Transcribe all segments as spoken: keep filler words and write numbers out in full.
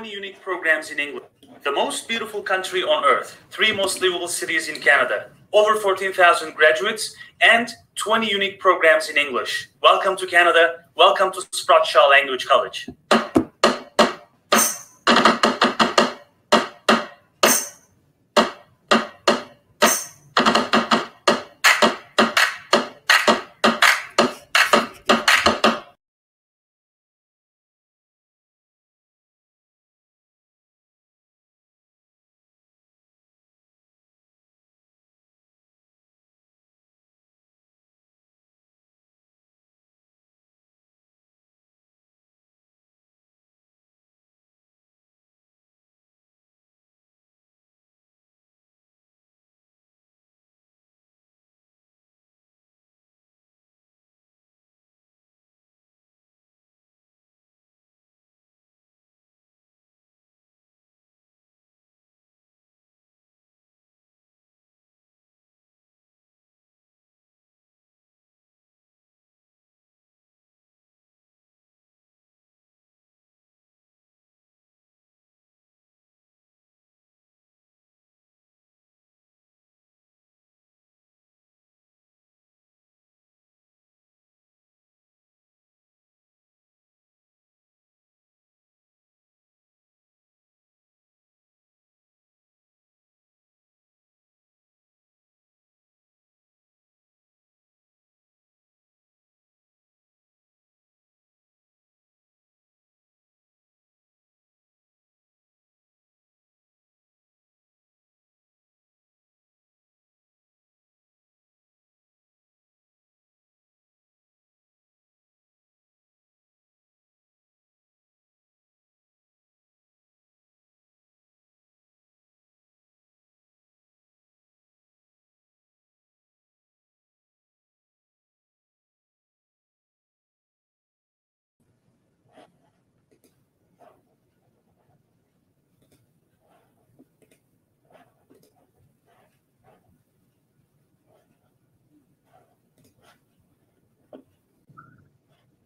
many unique programs in England. The most beautiful country on earth, three most livable cities in Canada, over fourteen thousand graduates, and twenty unique programs in English. Welcome to Canada. Welcome to Sprott Shaw Language College.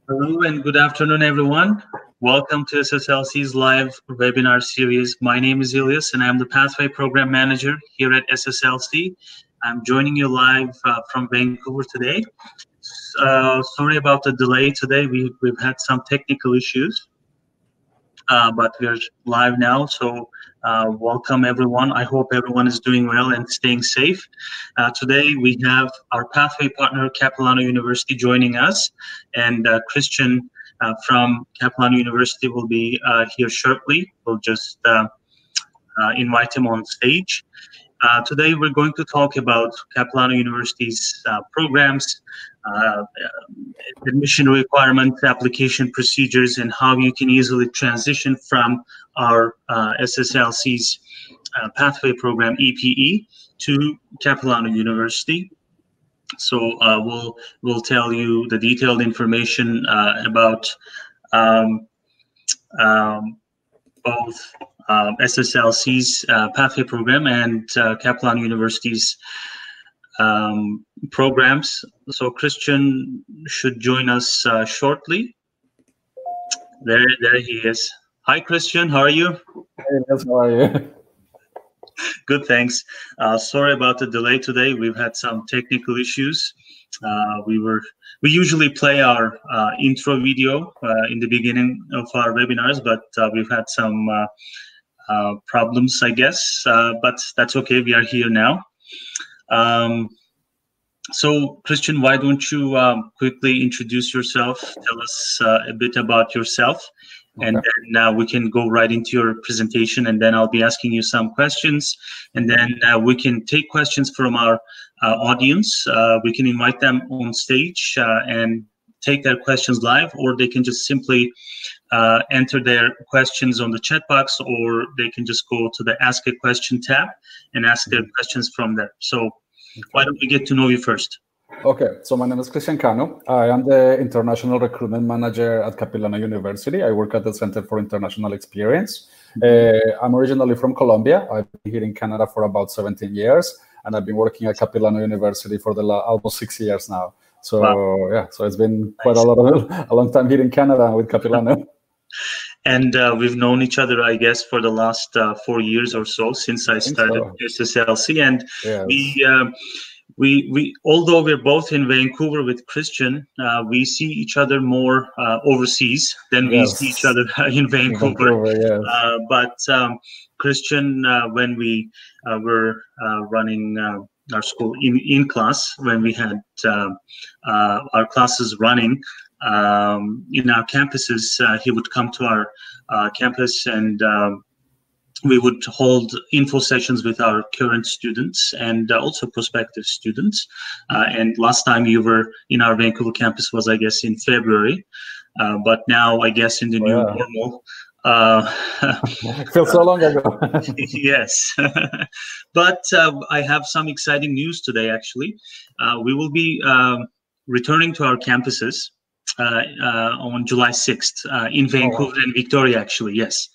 Hello and good afternoon, everyone. Welcome to S S L C's live webinar series. My name is Ilias and I'm the Pathway Program Manager here at S S L C. I'm joining you live uh, from Vancouver today. Uh, sorry about the delay today. We, we've had some technical issues, uh, but we're live now. So uh, welcome, everyone. I hope everyone is doing well and staying safe. Uh, today, we have our Pathway partner, Capilano University, joining us. And uh, Christian uh, from Capilano University will be uh, here shortly. We'll just uh, uh, invite him on stage. Uh, today, we're going to talk about Capilano University's uh, programs, uh, admission requirements, application procedures, and how you can easily transition from our uh, S S L C's uh, pathway program, E P E, to Capilano University. So uh, we'll we'll tell you the detailed information uh, about um, um, both uh, S S L C's uh, pathway program and uh, Capilano University's um, programs. So Christian should join us uh, shortly. There, there he is. Hi, Christian. How are you? Hey, how are you? Good, thanks. Uh, sorry about the delay today. We've had some technical issues. Uh, we were we usually play our uh, intro video uh, in the beginning of our webinars, but uh, we've had some uh, uh, problems, I guess. Uh, but that's okay. We are here now. Um, so, Christian, why don't you um, quickly introduce yourself? Tell us uh, a bit about yourself. Okay. And then uh, we can go right into your presentation, and then I'll be asking you some questions, and then uh, we can take questions from our uh, audience. Uh, we can invite them on stage uh, and take their questions live, or they can just simply uh, enter their questions on the chat box, or they can just go to the Ask a Question tab and ask their questions from there. So why don't we get to know you first? Okay, so my name is Christian Cano. I am the International Recruitment Manager at Capilano University. I work at the Center for International Experience. Uh, I'm originally from Colombia. I've been here in Canada for about seventeen years, and I've been working at Capilano University for the last almost six years now. So wow. Yeah, so it's been quite nice. a lot of a long time here in Canada with Capilano. And uh, we've known each other, I guess, for the last uh, four years or so since I, I started so. S S L C. And yes. we, uh, we, we, although we're both in Vancouver with Christian, uh, we see each other more uh, overseas than yes. we see each other in Vancouver. In Vancouver yes. uh, but um, Christian, uh, when we uh, were uh, running uh, our school in, in class, when we had uh, uh, our classes running, Um, in our campuses, uh, he would come to our uh, campus, and um, we would hold info sessions with our current students and uh, also prospective students. Uh, and last time you were in our Vancouver campus was, I guess, in February. Uh, but now, I guess, in the oh, new yeah. normal. Uh, it feels so long ago. Yes. But uh, I have some exciting news today, actually. Uh, we will be um, returning to our campuses. Uh, uh, on July sixth uh, in Vancouver oh, wow. and Victoria, actually, yes.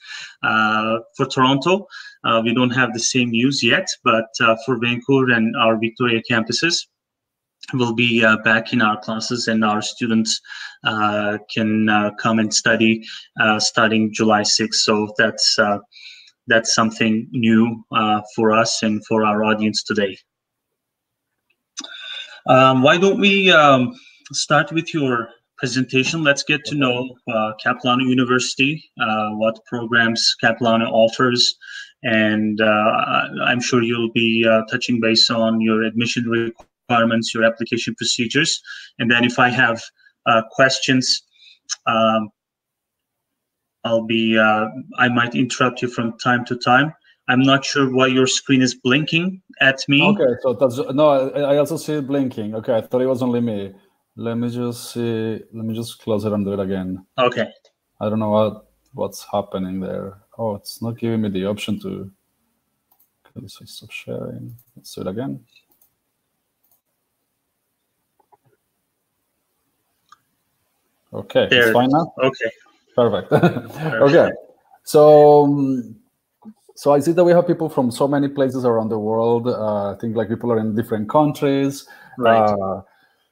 Uh, for Toronto, uh, we don't have the same news yet, but uh, for Vancouver and our Victoria campuses, we'll be uh, back in our classes, and our students uh, can uh, come and study uh, starting July sixth. So that's, uh, that's something new uh, for us and for our audience today. Um, why don't we um, start with your presentation? Let's get to know uh, Capilano University, uh, what programs Capilano offers, and uh, I'm sure you'll be uh, touching base on your admission requirements, your application procedures, and then if I have uh, questions, um, I'll be, uh, I might interrupt you from time to time. I'm not sure why your screen is blinking at me. Okay, so that's, no, I also see it blinking. Okay, I thought it was only me. Let me just see. Let me just close it and do it again. Okay. I don't know what what's happening there. Oh, it's not giving me the option to. Can we switch to sharing? Let's do it again. Okay. There. It's fine now. Okay. Perfect. Okay. So. Um, So I see that we have people from so many places around the world. Uh, I think like people are in different countries. Right. Uh,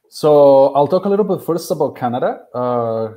so I'll talk a little bit first about Canada. Uh,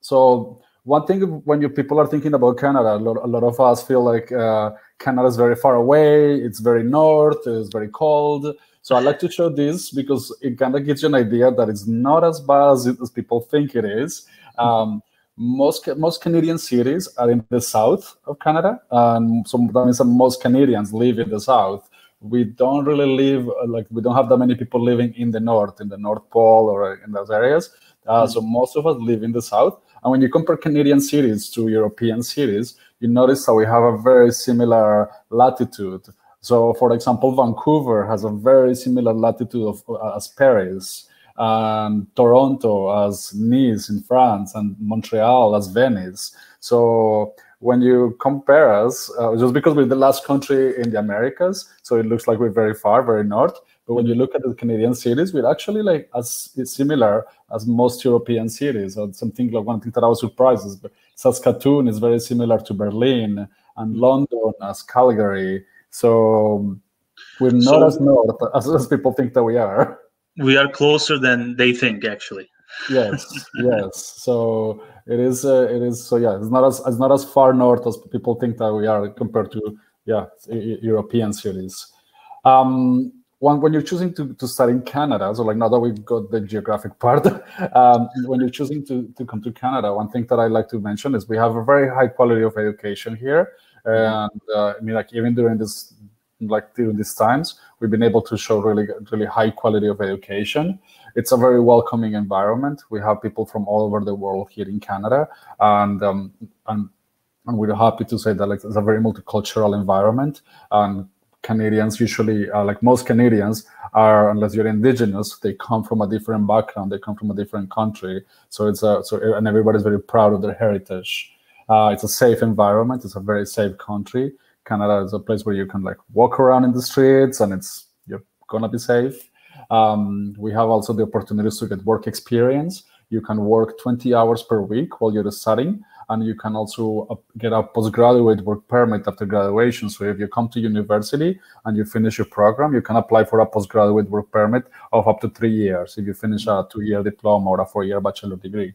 so one thing when you people are thinking about Canada, a lot, a lot of us feel like uh, Canada is very far away. It's very north. It's very cold. So I like to show this because it kind of gives you an idea that it's not as bad as, as people think it is. Um, Most most Canadian cities are in the south of Canada, and so that means that most Canadians live in the south. We don't really live like we don't have that many people living in the north, in the North Pole or in those areas. Uh, so most of us live in the south. And when you compare Canadian cities to European cities, you notice that we have a very similar latitude. So, for example, Vancouver has a very similar latitude of, uh, as Paris. Um, Toronto as Nice in France, and Montreal as Venice. So when you compare us, uh, just because we're the last country in the Americas, so it looks like we're very far, very north. But when you look at the Canadian cities, we're actually like as similar as most European cities. Or something like one thing that I was surprised is Saskatoon is very similar to Berlin, and London as Calgary. So we're not so, as north as, as people think that we are. We are closer than they think, actually. Yes, yes. So it is. Uh, it is. So yeah, it's not as it's not as far north as people think that we are compared to yeah European cities. Um, when when you're choosing to to study in Canada, so like now that we've got the geographic part, um, when you're choosing to to come to Canada, one thing that I like to mention is we have a very high quality of education here, and uh, I mean like even during this. Like during these times, we've been able to show really, really high quality of education. It's a very welcoming environment. We have people from all over the world here in Canada, and um, and, and we're happy to say that like it's a very multicultural environment. And Canadians usually, uh, like most Canadians, are unless you're Indigenous, they come from a different background. They come from a different country. So it's a so and everybody's very proud of their heritage. Uh, it's a safe environment. It's a very safe country. Canada is a place where you can like walk around in the streets and it's you're gonna be safe. Um, we have also the opportunities to get work experience. You can work twenty hours per week while you're studying, and you can also get a postgraduate work permit after graduation. So if you come to university and you finish your program, you can apply for a postgraduate work permit of up to three years if you finish a two-year diploma or a four-year bachelor degree.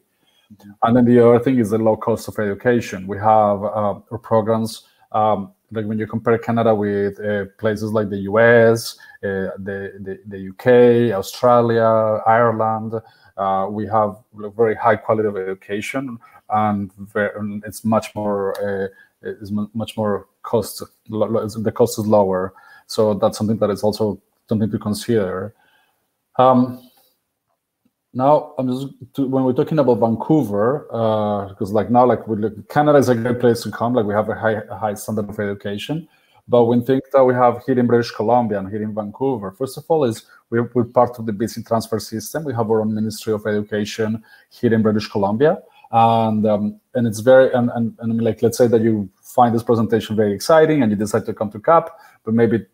And then the other thing is the low cost of education. We have uh, programs, um, like when you compare Canada with uh, places like the U S, uh, the, the, the U K, Australia, Ireland, uh, we have very high quality of education, and very, it's much more, uh, it's much more cost, the cost is lower. So that's something that is also something to consider. Um, Now, I'm just to, when we're talking about Vancouver, because uh, like now, like we look, Canada is a great place to come. Like we have a high, a high standard of education, but we think that we have here in British Columbia and here in Vancouver. First of all, is we're, we're part of the B C transfer system. We have our own Ministry of Education here in British Columbia, and um, and it's very and, and and like let's say that you find this presentation very exciting and you decide to come to Cap, but maybe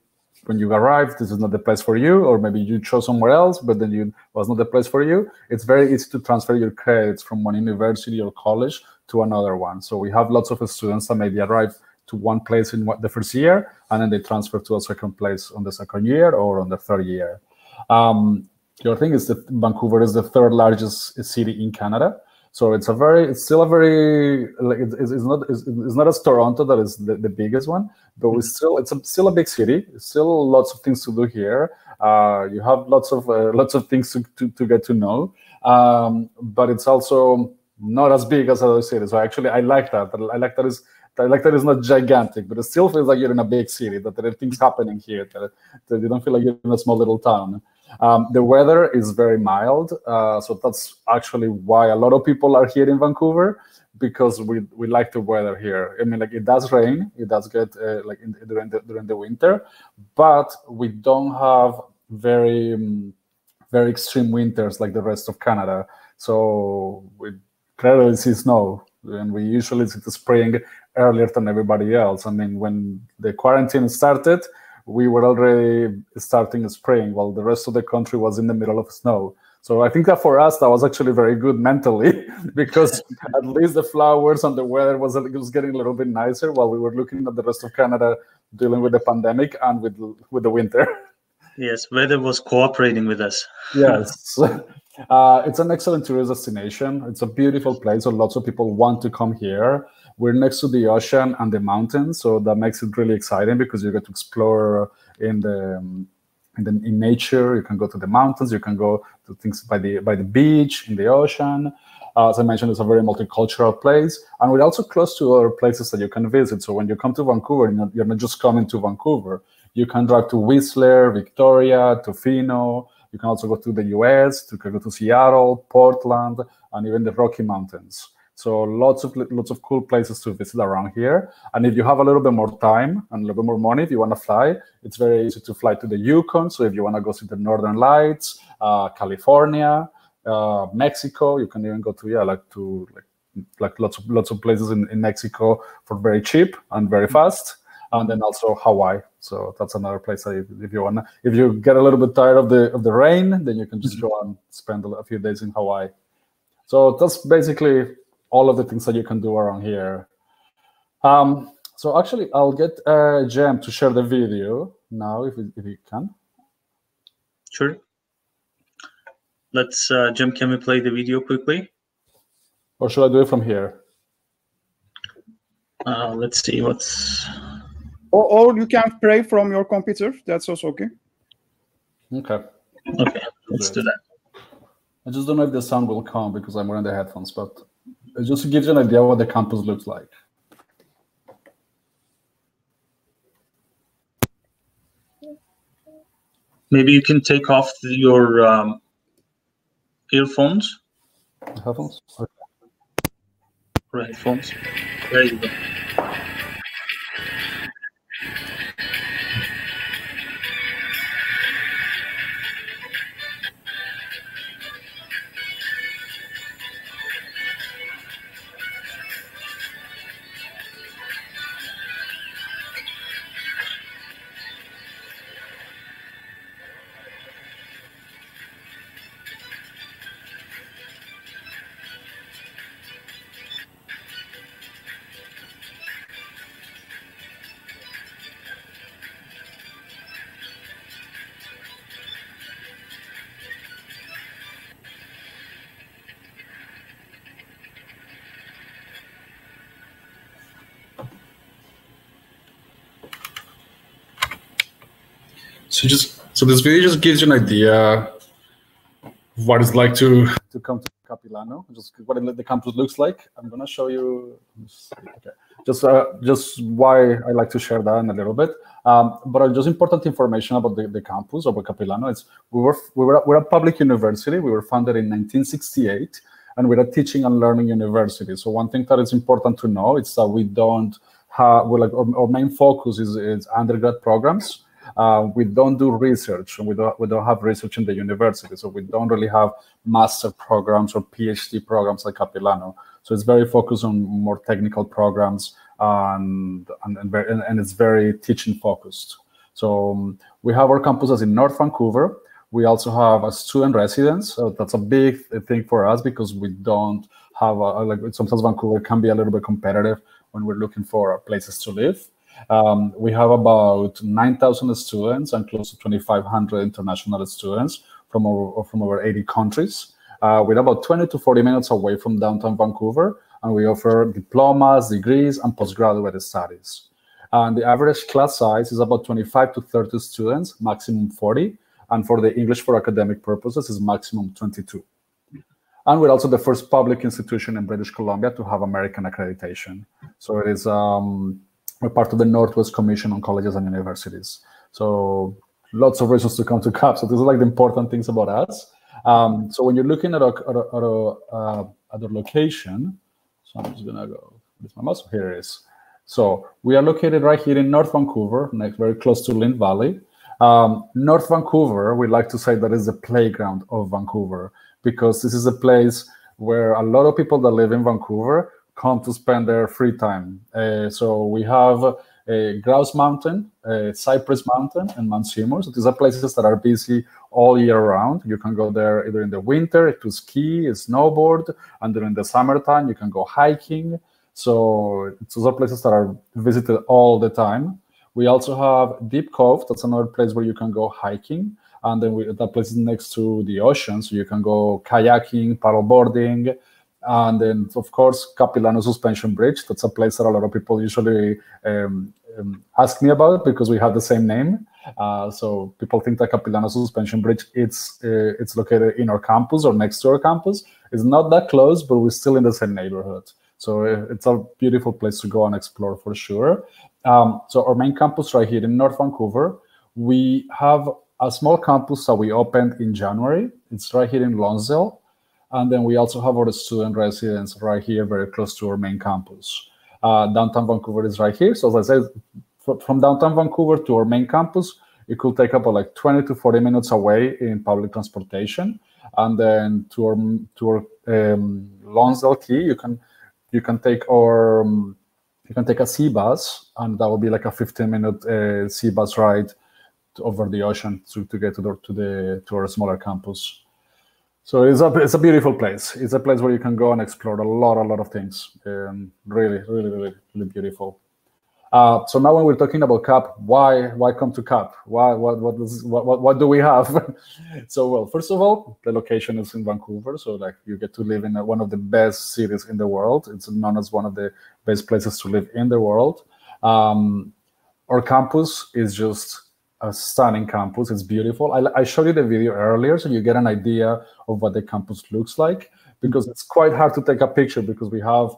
when you arrived, this is not the place for you, or maybe you chose somewhere else, but then you was not the place for you. It's very easy to transfer your credits from one university or college to another one. So we have lots of students that maybe arrive to one place in the first year, and then they transfer to a second place on the second year or on the third year. Um, the other thing is that Vancouver is the third largest city in Canada. So it's a very, it's still a very, like it's, it's not, it's, it's not as Toronto that is the, the biggest one, but we still, it's a, still a big city. It's still lots of things to do here. Uh, you have lots of uh, lots of things to, to, to get to know, um, but it's also not as big as other cities. So actually, I like that. I like that is, I like that it's not gigantic, but it still feels like you're in a big city. That there are things happening here. That, that you don't feel like you're in a small little town. Um, the weather is very mild, uh, so that's actually why a lot of people are here in Vancouver, because we we like the weather here. I mean, like it does rain, it does get uh, like in, during the during the winter, but we don't have very um, very extreme winters like the rest of Canada. So we rarely see snow, and we usually see the spring earlier than everybody else. I mean, when the quarantine started, we were already starting spring while the rest of the country was in the middle of snow. So I think that for us, that was actually very good mentally, because at least the flowers and the weather was, was getting a little bit nicer while we were looking at the rest of Canada dealing with the pandemic and with, with the winter. Yes, weather was cooperating with us. Yes. Uh, it's an excellent tourist destination. It's a beautiful place, so lots of people want to come here. We're next to the ocean and the mountains, so that makes it really exciting because you get to explore in the in, the, in nature. You can go to the mountains, you can go to things by the by the beach, in the ocean. Uh, as I mentioned, it's a very multicultural place, and we're also close to other places that you can visit. So when you come to Vancouver, you're not, you're not just coming to Vancouver. You can drive to Whistler, Victoria, Tofino. You can also go to the U S, you can go to Seattle, Portland, and even the Rocky Mountains. So lots of lots of cool places to visit around here. And if you have a little bit more time and a little bit more money, if you want to fly, it's very easy to fly to the Yukon. So if you want to go see the Northern Lights, uh, California, uh, Mexico, you can even go to yeah, like to like, like lots of lots of places in, in Mexico for very cheap and very fast. And then also Hawaii. So that's another place that if, if you want, if you get a little bit tired of the of the rain, then you can just mm-hmm. go and spend a few days in Hawaii. So that's basically all of the things that you can do around here. Um, so actually, I'll get uh, Jem to share the video now, if we, if you can. Sure. Let's, uh, Jem, can we play the video quickly? Or should I do it from here? Uh, let's see what's... Or, or you can play from your computer. That's also okay. Okay. Okay, let's do that. I just don't know if the sound will come because I'm wearing the headphones, but... It just gives you an idea what the campus looks like. Maybe you can take off your um, earphones. Headphones? Okay. Right, headphones. There you go. So just so this video just gives you an idea of what it's like to to come to Capilano, just what the campus looks like. I'm gonna show you. Okay. Just uh, just why I like to share that in a little bit. Um, but just important information about the, the campus of Capilano. It's we were we were we're a public university. We were founded in nineteen sixty-eight, and we're a teaching and learning university. So one thing that is important to know is that we don't have we like our, our main focus is, is undergrad programs. Uh, we don't do research, and we don't we don't have research in the university. So we don't really have master programs or PhD programs like Capilano. So it's very focused on more technical programs, and and and, very, and, and it's very teaching focused. So um, we have our campuses in North Vancouver. We also have a student residence. So that's a big thing for us because we don't have a, like sometimes Vancouver can be a little bit competitive when we're looking for places to live. Um, we have about nine thousand students and close to twenty-five hundred international students from over, from over eighty countries. Uh, we're about twenty to forty minutes away from downtown Vancouver, and we offer diplomas, degrees, and postgraduate studies. And the average class size is about twenty-five to thirty students, maximum forty. And for the English for academic purposes is maximum twenty-two. And we're also the first public institution in British Columbia to have American accreditation. So it is um, we're part of the Northwest Commission on Colleges and Universities. So lots of reasons to come to Cap. So these are like the important things about us. Um, so when you're looking at a, at a, at a, uh, at a location, so I'm just gonna go with my mouse. Here it is. So we are located right here in North Vancouver, next, very close to Lynn Valley. Um, North Vancouver, we like to say that is the playground of Vancouver, because this is a place where a lot of people that live in Vancouver come to spend their free time. Uh, so we have Uh, Grouse Mountain, uh, Cypress Mountain, and Mount Seymour. So these are places that are busy all year round. You can go there either in the winter to ski, snowboard, and during the summertime you can go hiking. So those are places that are visited all the time. We also have Deep Cove. That's another place where you can go hiking. And then we, that place is next to the ocean, so you can go kayaking, paddleboarding. And then, of course, Capilano Suspension Bridge. That's a place that a lot of people usually um, um, ask me about because we have the same name. Uh, so people think that Capilano Suspension Bridge, it's uh, it's located in our campus or next to our campus. It's not that close, but we're still in the same neighborhood. So it's a beautiful place to go and explore for sure. Um, so our main campus right here in North Vancouver, we have a small campus that we opened in January. It's right here in Lonsdale. And then we also have our student residence right here, very close to our main campus. Uh, downtown Vancouver is right here. So as I said, from downtown Vancouver to our main campus, it could take about like twenty to forty minutes away in public transportation. And then to our, to our um, Lonsdale Quay, you can you can take our um, you can take a sea bus, and that will be like a fifteen minute uh, sea bus ride to, over the ocean to, to get to the, to the to our smaller campus. So it's a, it's a beautiful place. It's a place where you can go and explore a lot, a lot of things. Um, really, really, really, really beautiful. Uh, so now when we're talking about Cap, why why come to Cap? Why, what, what, is, what, what, what do we have? So, well, first of all, the location is in Vancouver. So like you get to live in one of the best cities in the world. It's known as one of the best places to live in the world. Um, our campus is just a stunning campus. It's beautiful. I, I showed you the video earlier, so you get an idea of what the campus looks like, because it's quite hard to take a picture because we have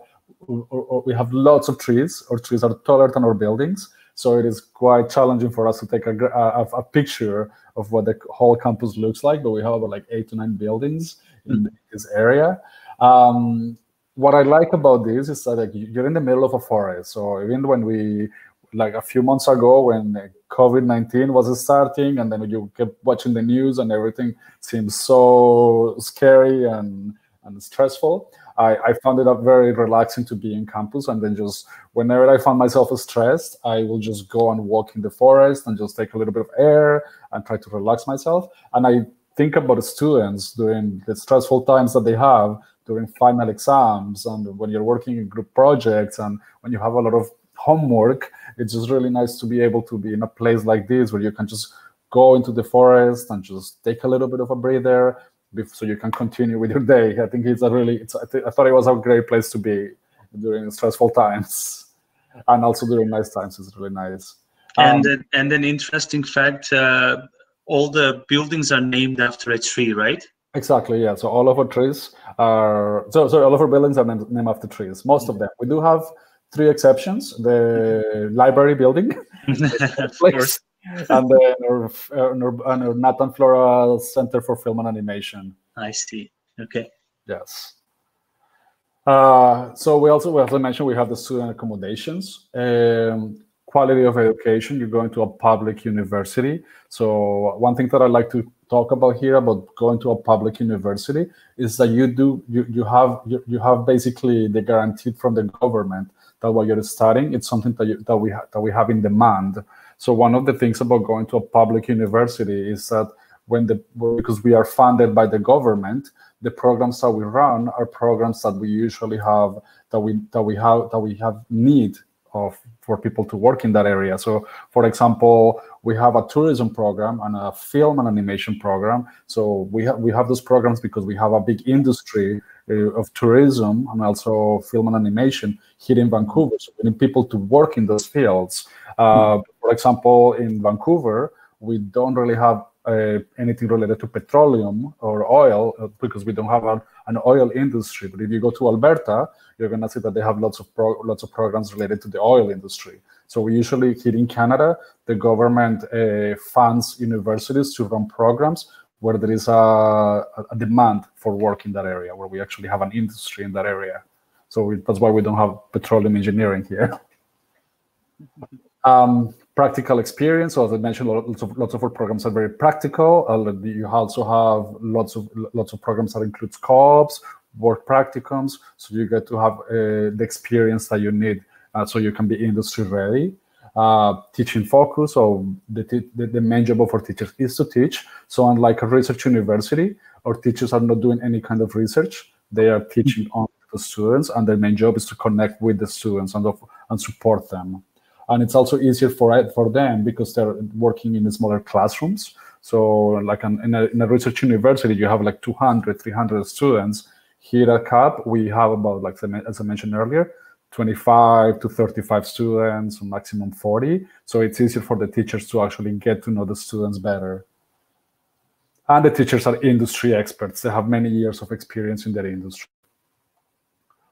we have lots of trees. Our trees are taller than our buildings, so it is quite challenging for us to take a, a, a picture of what the whole campus looks like, but we have about like eight to nine buildings in mm-hmm. this area. Um, what I like about this is that like, you're in the middle of a forest, so even when we like a few months ago when COVID nineteen was starting, and then you kept watching the news and everything seems so scary and, and stressful, I, I found it up very relaxing to be in campus. And then just whenever I found myself stressed, I will just go and walk in the forest and just take a little bit of air and try to relax myself. And I think about students during the stressful times that they have during final exams and when you're working in group projects and when you have a lot of homework. It's just really nice to be able to be in a place like this where you can just go into the forest and just take a little bit of a breather so you can continue with your day. I think it's a really, it's, I, th I thought it was a great place to be during stressful times and also during nice times. It's really nice. And um, then, and an interesting fact, uh, all the buildings are named after a tree, right? Exactly, yeah. So all of our trees are, so sorry, all of our buildings are named, named after trees, most of them. We do have three exceptions: the library building, of course, and the Nathan Flora Center for Film and Animation. I see. Okay. Yes. Uh, so we also, as I mentioned, we have the student accommodations. Um, quality of education, you're going to a public university. So one thing that I like to talk about here about going to a public university is that you do you, you have you, you have basically the guarantee from the government that while you're studying, it's something that you, that we ha that we have in demand. So one of the things about going to a public university is that when the because we are funded by the government, the programs that we run are programs that we usually have that we that we have that we have need of for people to work in that area. So for example, we have a tourism program and a film and animation program. So we have we have those programs because we have a big industry uh, of tourism and also film and animation here in Vancouver. So we need people to work in those fields. Uh, for example, in Vancouver, we don't really have uh, anything related to petroleum or oil uh, because we don't have a, an oil industry. But if you go to Alberta, you're going to see that they have lots of pro lots of programs related to the oil industry. So we usually, here in Canada, the government uh, funds universities to run programs where there is a, a demand for work in that area, where we actually have an industry in that area. So we, that's why we don't have petroleum engineering here. Um, practical experience, so as I mentioned, lots of lots of our programs are very practical. Uh, you also have lots of lots of programs that includes co-ops, work practicums, so you get to have uh, the experience that you need, uh, so you can be industry ready. Uh, teaching focus, so the, the, the main job for teachers is to teach. So unlike a research university, our teachers are not doing any kind of research. They are teaching mm-hmm. on the students, and their main job is to connect with the students and, of, and support them. And it's also easier for for them because they're working in smaller classrooms. So like an, in, a, in a research university, you have like two hundred, three hundred students. Here at CAP, we have about, like as I mentioned earlier, twenty-five to thirty-five students, maximum forty. So it's easier for the teachers to actually get to know the students better. And the teachers are industry experts. They have many years of experience in their industry.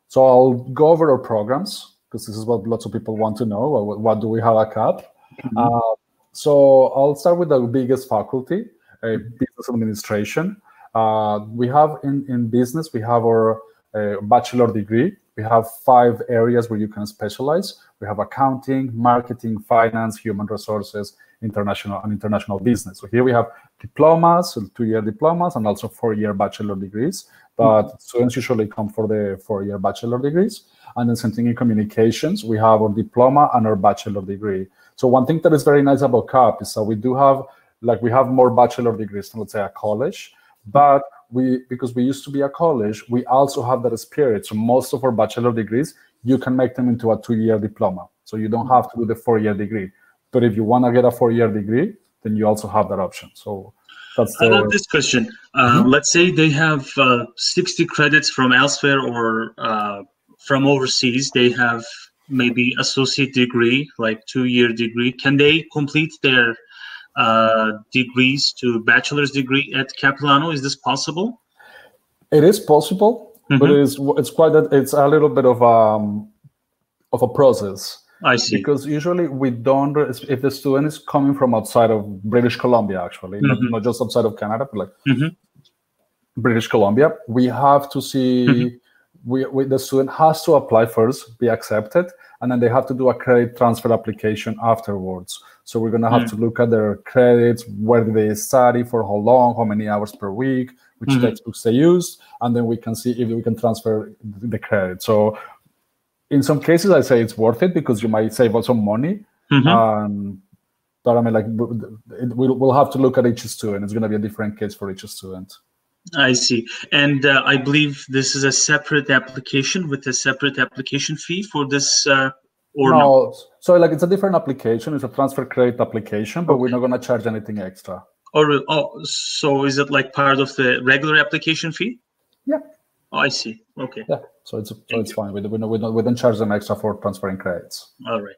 So I'll go over our programs, because this is what lots of people want to know. What, what do we have at CAP? Mm-hmm. uh, so I'll start with the biggest faculty, uh, business administration. Uh, we have in, in business, we have our uh, bachelor degree. We have five areas where you can specialize. We have accounting, marketing, finance, human resources, international and international business. So here we have diplomas, two-year diplomas, and also four-year bachelor degrees. But mm-hmm. students usually come for the four-year bachelor degrees. And then same thing in communications, we have our diploma and our bachelor degree. So one thing that is very nice about CAP is that we do have, like we have more bachelor degrees than, let's say, a college. But we, because we used to be a college, we also have that spirit. So most of our bachelor degrees, you can make them into a two-year diploma. So you don't have to do the four-year degree. But if you want to get a four-year degree, then you also have that option. So that's the... I love this question. Uh, mm-hmm. Let's say they have uh, sixty credits from elsewhere or... Uh, from overseas, they have maybe associate degree, like two-year degree. Can they complete their uh, degrees to bachelor's degree at Capilano? Is this possible? It is possible, mm-hmm. but it's it's quite a, it's a little bit of um of a process. I see. Because usually we don't, if the student is coming from outside of British Columbia, actually, mm-hmm. not, not just outside of Canada, but like mm-hmm. British Columbia, we have to see. Mm-hmm. We, we, the student has to apply first, be accepted, and then they have to do a credit transfer application afterwards. So we're going to have mm-hmm. to look at their credits, where they study, for how long, how many hours per week, which mm-hmm. textbooks they used, and then we can see if we can transfer the credit. So in some cases, I say it's worth it because you might save also money. Mm-hmm. um, but I mean, like, it, we'll, we'll have to look at each student. It's going to be a different case for each student. I see. And uh, I believe this is a separate application with a separate application fee for this, uh, or no? no? So like it's a different application. It's a transfer credit application, but okay. we're not going to charge anything extra. Or, oh, so is it like part of the regular application fee? Yeah. Oh, I see. Okay. Yeah. So it's, so it's fine. We, we, we, don't, we don't charge them extra for transferring credits. All right.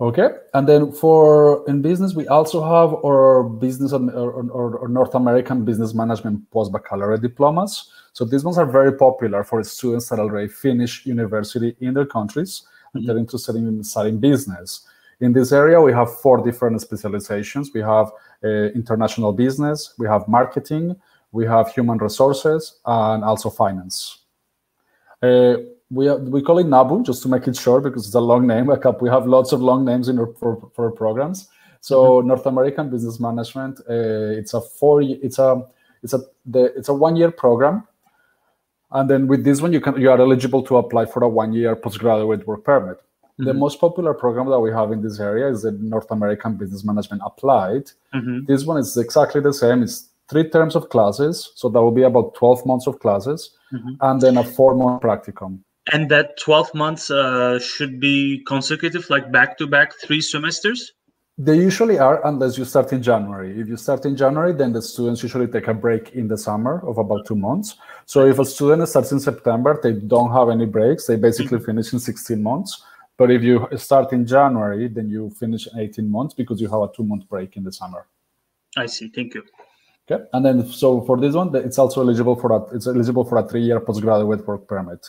Okay, and then for in business, we also have our business or, or, or North American business management post-baccalaureate diplomas. So these ones are very popular for students that already finish university in their countries and they're interested in starting business. In this area, we have four different specializations. We have uh, international business, we have marketing, we have human resources, and also finance. Uh, We, have, we call it NABU, just to make it short, because it's a long name. We have lots of long names in our, for, for our programs. So North American Business Management, uh, it's a four, it's a, it's a, the, it's a one-year program, and then with this one you can you are eligible to apply for a one-year postgraduate work permit. Mm-hmm. The most popular program that we have in this area is the North American Business Management Applied. Mm-hmm. This one is exactly the same. It's three terms of classes, so that will be about twelve months of classes, mm-hmm. and then a four-month practicum. And that twelve months uh, should be consecutive, like back-to-back three semesters? They usually are, unless you start in January. If you start in January, then the students usually take a break in the summer of about two months. So if a student starts in September, they don't have any breaks. They basically mm-hmm. finish in sixteen months. But if you start in January, then you finish in eighteen months because you have a two-month break in the summer. I see. Thank you. Okay. And then, so for this one, it's also eligible for a, it's eligible for a three-year postgraduate work permit.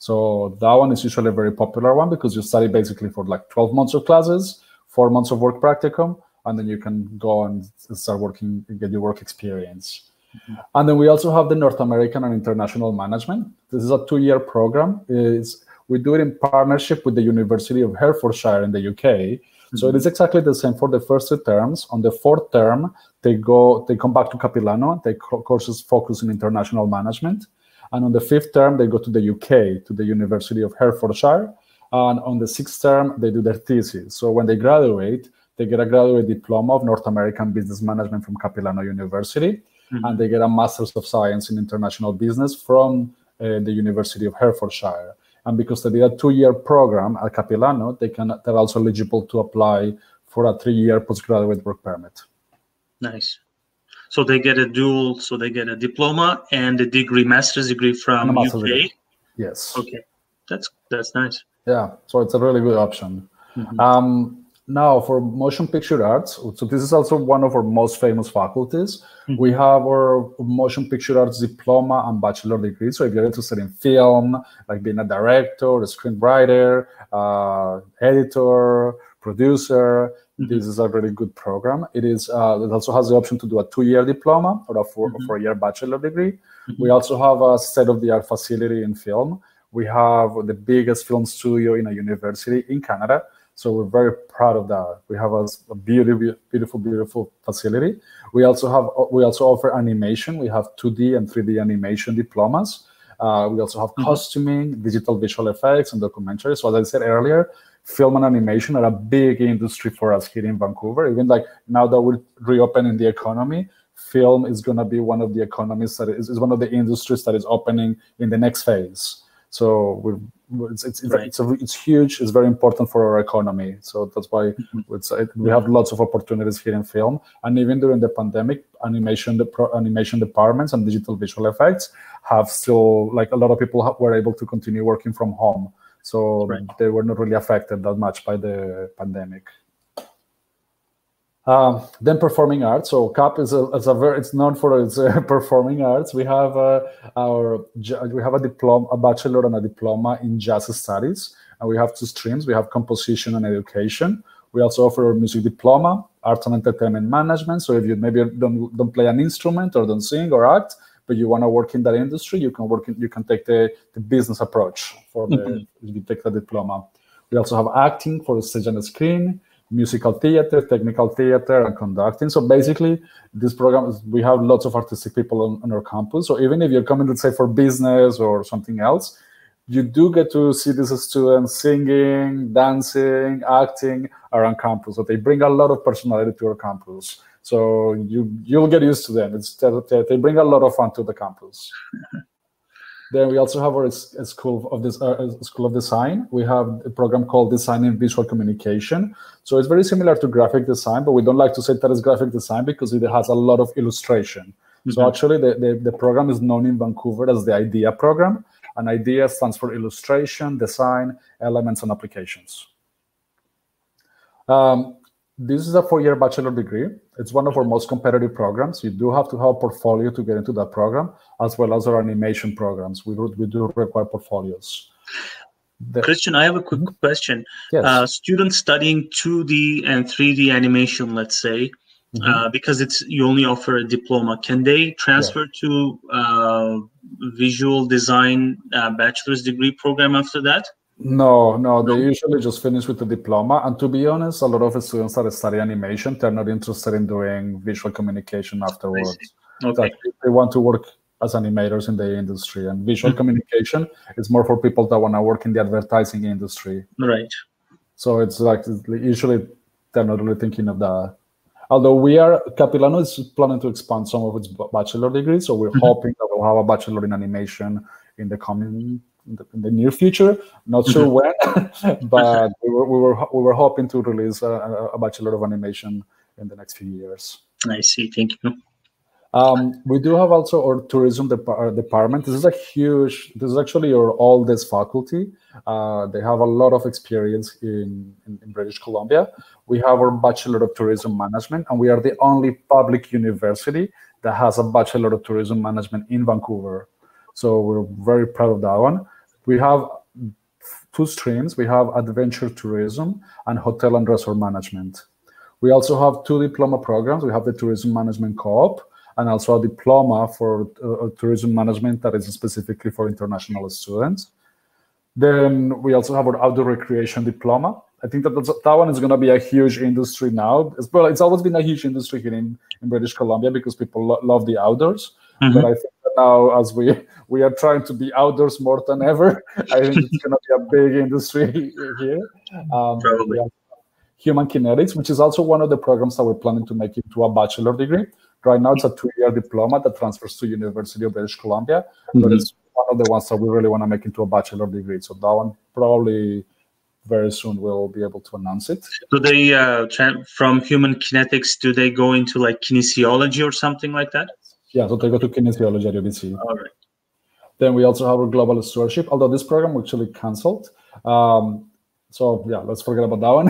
So that one is usually a very popular one because you study basically for like twelve months of classes, four months of work practicum, and then you can go and start working, get your work experience. Mm-hmm. And then we also have the North American and International Management. This is a two-year program. It's, we do it in partnership with the University of Hertfordshire in the U K. Mm-hmm. So it is exactly the same for the first two terms. On the fourth term, they go, they come back to Capilano and take courses focused in international management. And on the fifth term, they go to the U K, to the University of Hertfordshire. And on the sixth term, they do their thesis. So when they graduate, they get a graduate diploma of North American Business Management from Capilano University. Mm-hmm. And they get a Master's of Science in International Business from uh, the University of Hertfordshire. And because they did a two-year program at Capilano, they can, they're also eligible to apply for a three-year postgraduate work permit. Nice. So they get a dual, so they get a diploma and a degree, master's degree from U K. Degree. Yes. Okay, that's that's nice. Yeah, so it's a really good option. Mm-hmm. Um, now for motion picture arts, so this is also one of our most famous faculties. Mm-hmm. We have our motion picture arts diploma and bachelor degree. So if you're interested in film, like being a director, a screenwriter, uh, editor, producer, mm-hmm. this is a really good program. It is. Uh, it also has the option to do a two-year diploma or a four, mm-hmm. four-year bachelor degree. Mm-hmm. We also have a state-of-the-art facility in film. We have the biggest film studio in a university in Canada, so we're very proud of that. We have a, a beautiful, beautiful, beautiful facility. We also have. We also offer animation. We have two D and three D animation diplomas. Uh, we also have mm-hmm. costuming, digital visual effects, and documentary. So as I said earlier, film and animation are a big industry for us here in Vancouver. Even like now that we're reopening the economy, film is going to be one of the economies that is, is one of the industries that is opening in the next phase. So we're, it's it's right. it's, a, it's huge. It's very important for our economy. So that's why mm-hmm. it's, it, we have lots of opportunities here in film. And even during the pandemic, animation the pro, animation departments and digital visual effects have still like a lot of people have, were able to continue working from home. So right. they were not really affected that much by the pandemic. Um, then performing arts. So CAP is a, is a very, it's known for its uh, performing arts. We have uh, our we have a diploma, a bachelor and a diploma in jazz studies, and we have two streams. We have composition and education. We also offer a music diploma, arts and entertainment management. So if you maybe don't don't play an instrument or don't sing or act, but you want to work in that industry, you can work in, you can take the, the business approach for the mm-hmm. you take the diploma. We also have acting for the stage and the screen, musical theater, technical theater, and conducting. So basically, this program is, we have lots of artistic people on, on our campus. So even if you're coming, let's say, for business or something else, you do get to see these students singing, dancing, acting around campus. So they bring a lot of personality to our campus. So you, you'll get used to them. It's, they bring a lot of fun to the campus. Then we also have our a school of this uh, school of design. We have a program called Design and Visual Communication. So it's very similar to graphic design, but we don't like to say that it's graphic design because it has a lot of illustration. Mm-hmm. So actually the, the, the program is known in Vancouver as the IDEA program. And IDEA stands for illustration, design, elements, and applications. Um, this is a four-year bachelor degree. It's one of our most competitive programs. You do have to have a portfolio to get into that program, as well as our animation programs. We, we do require portfolios. The Christian, I have a quick question. Yes. Uh, students studying two D and three D animation, let's say, mm-hmm. uh, because it's you only offer a diploma, can they transfer yeah. to uh, visual design uh, bachelor's degree program after that? No, no, they usually just finish with the diploma. And to be honest, a lot of the students that study animation, they're not interested in doing visual communication afterwards. Okay. So they want to work as animators in the industry, and visual mm-hmm. communication is more for people that want to work in the advertising industry. Right. So it's like usually they're not really thinking of that. Although we are, Capilano is planning to expand some of its bachelor degrees, so we're mm-hmm. hoping that we'll have a bachelor in animation in the coming, in the, in the near future. Not mm-hmm. sure when, but we were, we were we were hoping to release a, a bachelor of animation in the next few years. I see. Thank you. Um, we do have also our tourism dep our department. This is a huge, this is actually our oldest faculty. Uh, they have a lot of experience in, in, in British Columbia. We have our Bachelor of Tourism Management, and we are the only public university that has a Bachelor of Tourism Management in Vancouver. So we're very proud of that one. We have two streams. We have Adventure Tourism and Hotel and Resort Management. We also have two diploma programs. We have the Tourism Management Co-op, and also a diploma for uh, tourism management that is specifically for international students. Then we also have our outdoor recreation diploma. I think that that's, that one is going to be a huge industry now. It's, well, it's always been a huge industry here in, in British Columbia because people lo love the outdoors. Mm-hmm. But I think that now, as we, we are trying to be outdoors more than ever, I think it's going to be a big industry here. Um, Probably. Human kinetics, which is also one of the programs that we're planning to make into a bachelor degree. Right now, it's a two-year diploma that transfers to University of British Columbia, mm-hmm. but it's one of the ones that we really want to make into a bachelor degree. So that one probably very soon we'll be able to announce it. Do they, uh, from human kinetics, do they go into like kinesiology or something like that? Yeah, so they go to kinesiology at U B C. All right. Then we also have a global stewardship, although this program we actually canceled. Um, So yeah, let's forget about that one.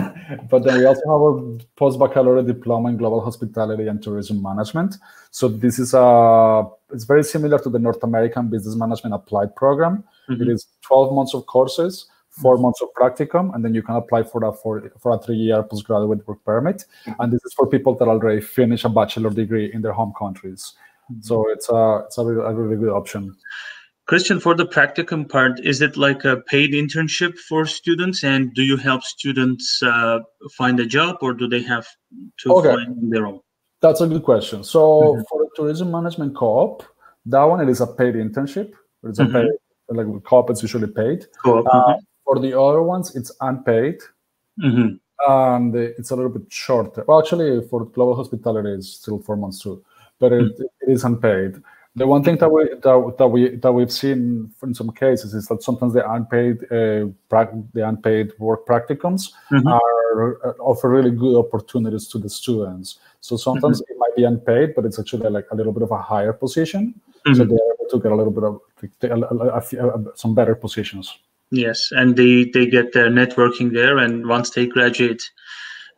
But then we also have a post-baccalaureate diploma in global hospitality and tourism management. So this is a, it's very similar to the North American business management applied program. Mm-hmm. It is twelve months of courses, four mm-hmm. months of practicum, and then you can apply for a, for, for a three-year postgraduate work permit. Mm-hmm. And this is for people that already finish a bachelor degree in their home countries. Mm-hmm. So it's a, it's a really, a really good option. Christian, for the practicum part, is it like a paid internship for students, and do you help students uh, find a job, or do they have to okay. find their own? That's a good question. So mm-hmm. for the tourism management co-op, that one, it is a paid internship. It's mm-hmm. a paid, like co-op, it's usually paid. Co-op, uh, mm-hmm. For the other ones, it's unpaid, mm-hmm. and it's a little bit shorter. Well, actually, for global hospitality, it's still four months too, but it, mm-hmm. it is unpaid. The one thing that we that, that we that we've seen in some cases is that sometimes the unpaid uh, the unpaid work practicums mm-hmm. are offer really good opportunities to the students. So sometimes mm-hmm. it might be unpaid, but it's actually like a little bit of a higher position, mm-hmm. so they're able to get a little bit of a, a, a, some better positions. Yes, and they they get their networking there, and once they graduate,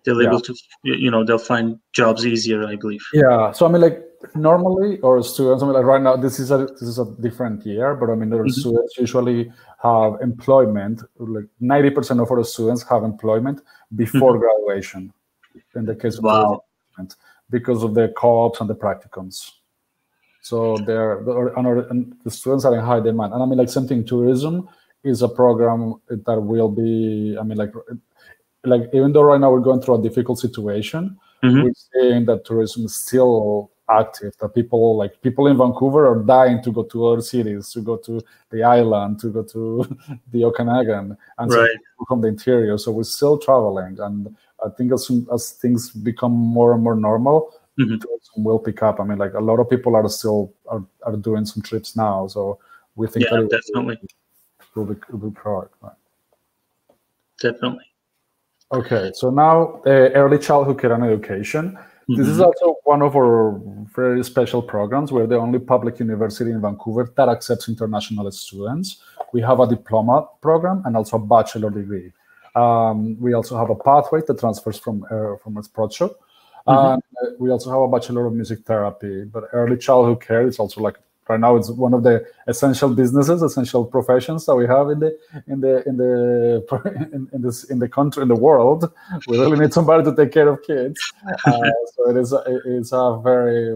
they're yeah. able to you know they'll find jobs easier, I believe. Yeah. So I mean, like. Normally, our students, I mean, like right now, this is a this is a different year, but I mean, our mm-hmm. students usually have employment. Like ninety percent of our students have employment before mm-hmm. graduation. In the case of wow. the because of the co-ops and the practicums, so they're and, our, and the students are in high demand. And I mean, like something tourism is a program that will be. I mean, like like even though right now we're going through a difficult situation, mm-hmm. we're seeing that tourism is still active, that people like people in Vancouver are dying to go to other cities, to go to the island, to go to the Okanagan, and right. so from the interior. So we're still traveling, and I think as soon as things become more and more normal, mm-hmm. tourism will pick up. I mean, like a lot of people are still are, are doing some trips now, so we think yeah, that it definitely will be will be product, right? Definitely. Okay, so now uh, early childhood care and education. This is also one of our very special programs. We're the only public university in Vancouver that accepts international students. We have a diploma program and also a bachelor degree. Um, we also have a pathway that transfers from uh, from Sprott Shaw. Mm-hmm. And we also have a Bachelor of Music Therapy, but early childhood care is also like, right now it's one of the essential businesses, essential professions that we have in the in the in the in, in this in the country in the world. We really need somebody to take care of kids. Uh, so it is it is a very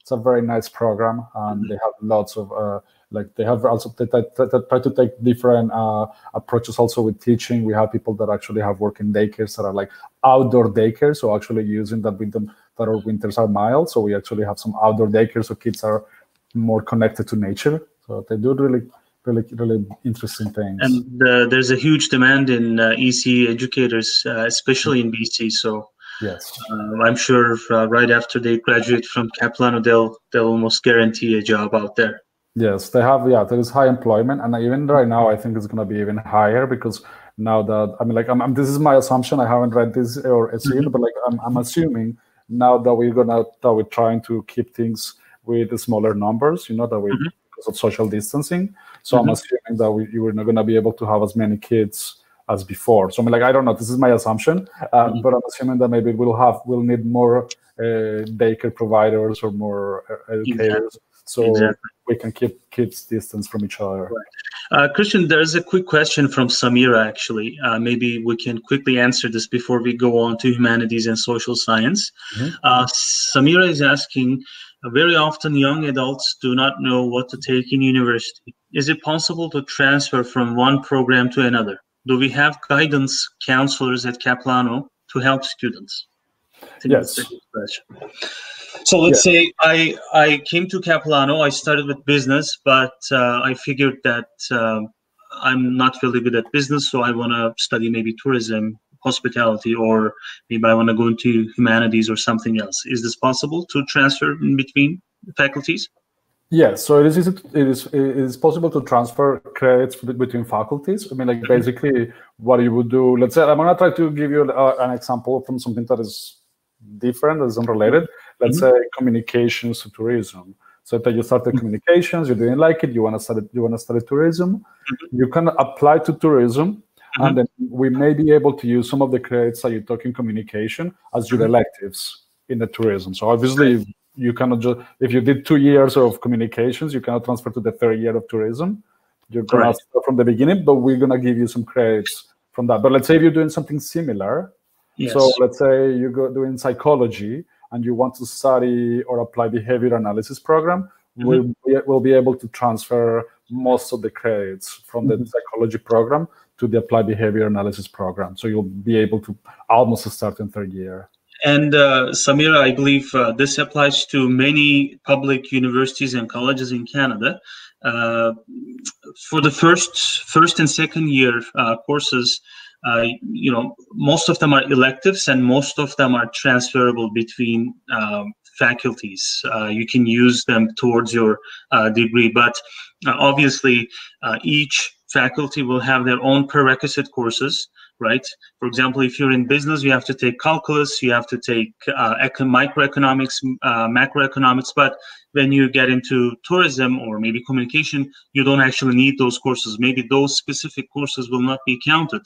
it's a very nice program, and they have lots of uh, like they have also they, they, they try to take different uh, approaches also with teaching. We have people that actually have work in daycares that are like outdoor daycares, so actually using that with them that our winters are mild, so we actually have some outdoor daycares so kids are more connected to nature. So they do really, really, really interesting things. And uh, there's a huge demand in uh, E C educators, uh, especially in B C. So yes, uh, I'm sure uh, right after they graduate from Capilano, they'll they'll almost guarantee a job out there. Yes, they have. Yeah, there is high employment, and even right now, I think it's going to be even higher because now that I mean, like, I'm, I'm, this is my assumption. I haven't read this or seen, mm-hmm. but like, I'm, I'm assuming now that we're gonna that we're trying to keep things with the smaller numbers, you know, that we, mm-hmm. because of social distancing. So mm-hmm. I'm assuming that we, you were not going to be able to have as many kids as before. So I mean, like, I don't know, this is my assumption, uh, mm-hmm. but I'm assuming that maybe we'll have, we'll need more uh, daycare providers or more uh, educators. Exactly. So exactly. we can keep kids distance from each other. Right. Uh, Christian, there's a quick question from Samira, actually. Uh, maybe we can quickly answer this before we go on to humanities and social science. Mm-hmm. uh, Samira is asking, very often young adults do not know what to take in university. Is it possible to transfer from one program to another? Do we have guidance counselors at Capilano to help students? Yes. So let's yeah. say I, I came to Capilano, I started with business, but uh, I figured that uh, I'm not really good at business, so I want to study maybe tourism, hospitality, or maybe I want to go into humanities or something else. Is this possible to transfer in between faculties? Yes, so it is it is it is possible to transfer credits between faculties. I mean, like, basically what you would do, let's say, I'm going to try to give you uh, an example from something that is different, that is unrelated. Let's mm-hmm. say communications to tourism. So that you started mm-hmm. communications, you didn't like it, you want to study, you want to study tourism, mm-hmm. you can apply to tourism. Mm-hmm. And then we may be able to use some of the credits that you took in communication as your electives in the tourism. So obviously you cannot just, if you did two years of communications, you cannot transfer to the third year of tourism. You're going right. to start from the beginning, but we're going to give you some credits from that. But let's say if you're doing something similar. Yes. So let's say you go doing psychology and you want to study or apply behavior analysis program, mm-hmm. we'll, be, we'll be able to transfer most of the credits from the mm-hmm. psychology program to the applied behavior analysis program. So you'll be able to almost start in third year. And uh, Samira, I believe uh, this applies to many public universities and colleges in Canada. Uh, for the first, first and second year uh, courses, uh, you know, most of them are electives and most of them are transferable between um, faculties. Uh, you can use them towards your uh, degree, but uh, obviously uh, each faculty will have their own prerequisite courses, right? For example, if you're in business, you have to take calculus, you have to take uh, microeconomics, uh, macroeconomics, but when you get into tourism or maybe communication, you don't actually need those courses. Maybe those specific courses will not be counted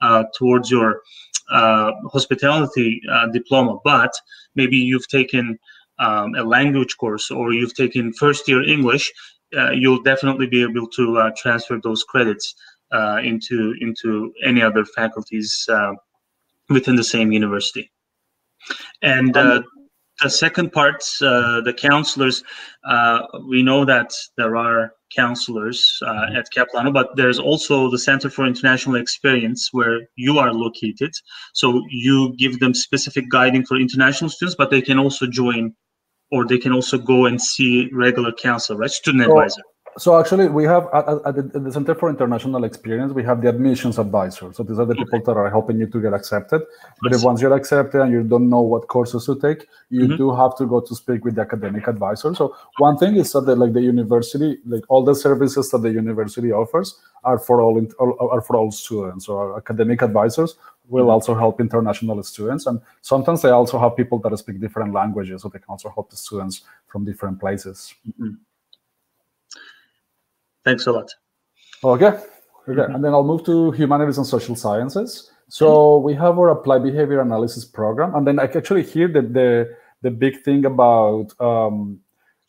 uh, towards your uh, hospitality uh, diploma, but maybe you've taken um, a language course or you've taken first year English. Uh, you'll definitely be able to uh, transfer those credits uh, into into any other faculties uh, within the same university. And uh, the second part, uh, the counselors, uh, we know that there are counselors uh, at Capilano, but there's also the Center for International Experience where you are located. So you give them specific guiding for international students, but they can also join or they can also go and see regular counsel, right? Student so, advisor. So actually we have at, at, the, at the Center for International Experience, we have the admissions advisor. So these are the okay. people that are helping you to get accepted. But if once you're accepted and you don't know what courses to take, you mm-hmm. do have to go to speak with the academic advisor. So one thing is that like the university, like all the services that the university offers are for all, are for all students. So our academic advisors will also help international students. And sometimes they also have people that speak different languages, so they can also help the students from different places. Mm-hmm. Thanks a lot. Okay, okay. Mm-hmm. And then I'll move to humanities and social sciences. So we have our applied behavior analysis program. And then I actually hear that the, the big thing about um,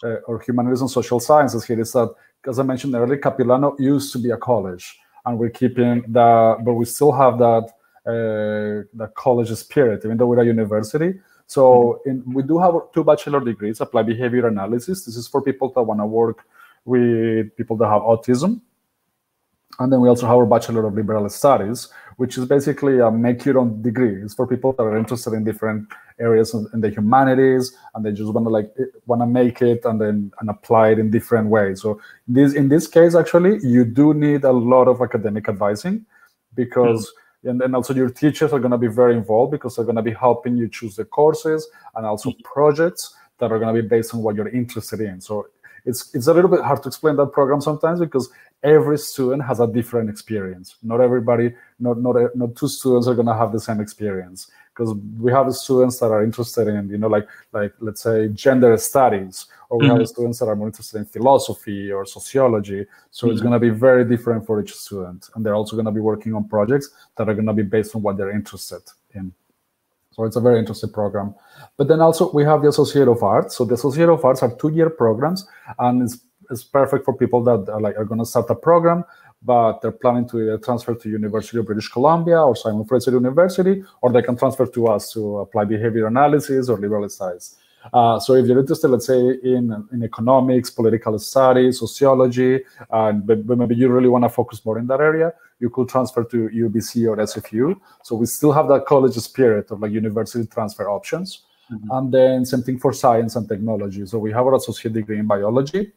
uh, our humanities and social sciences here is that, as I mentioned earlier, Capilano used to be a college, and we're keeping that, but we still have that, uh, that college spirit, even though we're a university. So in, we do have two bachelor degrees, applied behavior analysis. This is for people that want to work with people that have autism. And then we also have our Bachelor of Liberal Studies, which is basically a make-your-own degree. It's for people that are interested in different areas in the humanities, and they just want to like want to make it and then and apply it in different ways. So this, in this case, actually, you do need a lot of academic advising, because mm-hmm. and then also your teachers are going to be very involved, because they're going to be helping you choose the courses and also projects that are going to be based on what you're interested in. So it's it's a little bit hard to explain that program sometimes, because every student has a different experience. Not everybody, not not not two students are going to have the same experience, because we have students that are interested in, you know, like like let's say gender studies, or we mm-hmm. have students that are more interested in philosophy or sociology. So mm-hmm. it's going to be very different for each student, and they're also going to be working on projects that are going to be based on what they're interested in. So it's a very interesting program. But then also we have the Associate of Arts. So the Associate of Arts are two-year programs, and it's, it's perfect for people that are, like, are going to start a program, but they're planning to either transfer to University of British Columbia or Simon Fraser University, or they can transfer to us to apply behavior analysis or liberal studies. Uh, so if you're interested, let's say, in, in economics, political studies, sociology, uh, but, but maybe you really want to focus more in that area, you could transfer to U B C or S F U. So we still have that college spirit of like university transfer options. Mm-hmm. And then same thing for science and technology. So we have our associate degree in biology.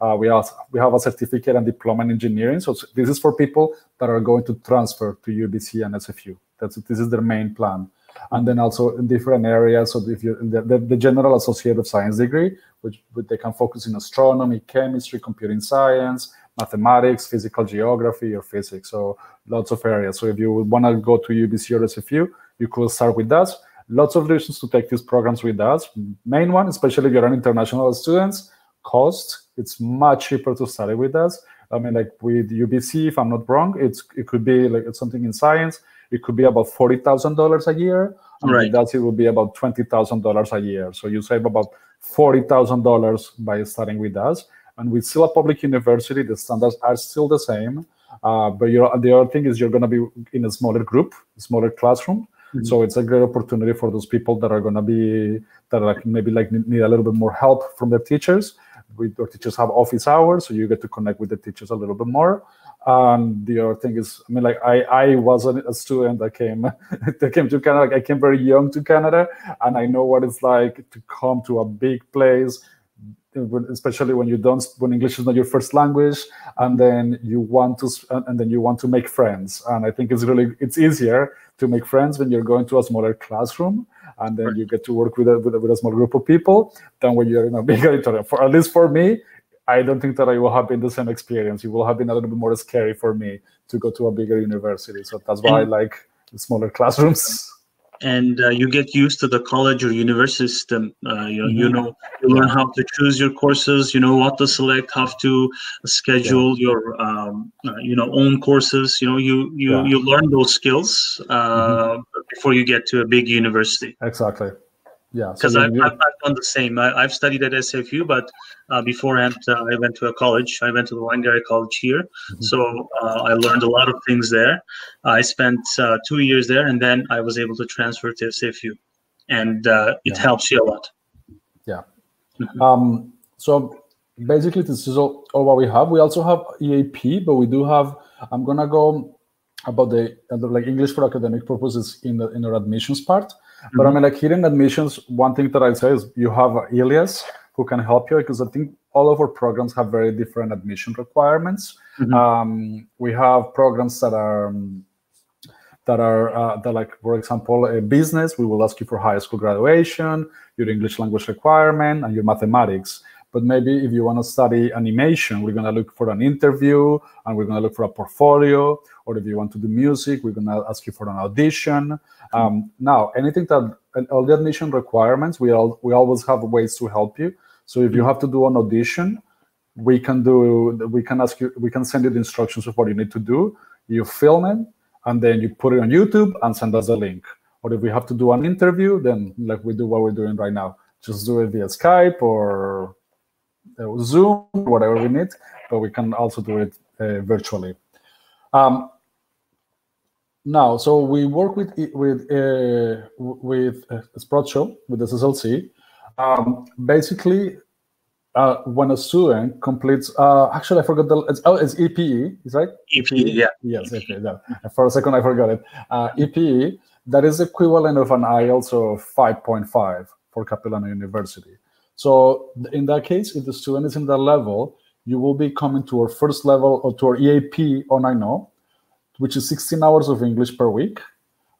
Uh, we, also, we have a certificate and diploma in engineering. So this is for people that are going to transfer to U B C and S F U. That's, this is their main plan. And then also in different areas. So if you the, the, the general associate of science degree, which, which they can focus in astronomy, chemistry, computing science, mathematics, physical geography, or physics. So lots of areas. So if you want to go to U B C or S F U, you could start with us. Lots of reasons to take these programs with us. Main one, especially if you're an international student, cost. It's much cheaper to study with us. I mean, like with U B C, if I'm not wrong, it's it could be like it's something in science. It could be about forty thousand dollars a year. And right. That's it would be about twenty thousand dollars a year. So you save about forty thousand dollars by starting with us. And we're still a public university. The standards are still the same. Uh, but you're, the other thing is you're going to be in a smaller group, a smaller classroom. Mm-hmm. So it's a great opportunity for those people that are going to be, that are like maybe like need a little bit more help from their teachers. We, our teachers have office hours, so you get to connect with the teachers a little bit more. Um, the other thing is, I mean, like I, I was a student that came, that came to Canada. Like, I came very young to Canada, and I know what it's like to come to a big place, especially when you don't, when English is not your first language, and then you want to, and then you want to make friends. And I think it's really, it's easier to make friends when you're going to a smaller classroom, and then you get to work with a, with a, with a small group of people than when you're in a big auditorium. For at least for me. I don't think that I will have been the same experience. It will have been a little bit more scary for me to go to a bigger university. So that's why and, I like smaller classrooms. And uh, you get used to the college or university system. Uh, you, mm-hmm. you know, you learn how to choose your courses, you know, what to select, how to schedule yeah. your, um, uh, you know, own courses. You know, you, you, yeah. you learn those skills uh, mm-hmm. before you get to a big university. Exactly. Yeah, because so I've, I've, I've done the same. I, I've studied at S F U, but uh, beforehand uh, I went to a college. I went to the Weingarten College here, mm-hmm. so uh, I learned a lot of things there. I spent uh, two years there, and then I was able to transfer to S F U, and uh, it yeah. helps you a lot. Yeah. Mm-hmm. Um, so basically, this is all, all what we have. We also have E A P, but we do have. I'm gonna go about the like English for academic purposes in the in our admissions part. Mm-hmm. But I mean, like here in admissions, one thing that I say is you have Ilias who can help you, because I think all of our programs have very different admission requirements. Mm-hmm. Um, we have programs that are um, that are uh, that like, for example, a business. We will ask you for high school graduation, your English language requirement, and your mathematics. But maybe if you want to study animation, we're going to look for an interview, and we're going to look for a portfolio. Or if you want to do music, we're going to ask you for an audition. Mm-hmm. Um, now, anything that, all the admission requirements, we, all, we always have ways to help you. So if you have to do an audition, we can do, we can ask you, we can send you the instructions of what you need to do. You film it, and then you put it on YouTube and send us a link. Or if we have to do an interview, then like we do what we're doing right now, just do it via Skype or uh, Zoom, whatever we need, but we can also do it uh, virtually. Um, now, so we work with with uh, with uh, Sprott Shaw, with the S S L C. Um, basically, uh, when a student completes, uh, actually I forgot the, it's, oh, it's E P E, is right? E P E, yeah. Yes, E P E, yeah. For a second I forgot it. Uh, E P E, that is equivalent of an I E L T S of five point five for Capilano University. So in that case, if the student is in that level, you will be coming to our first level or to our E A P zero ninety, which is sixteen hours of English per week.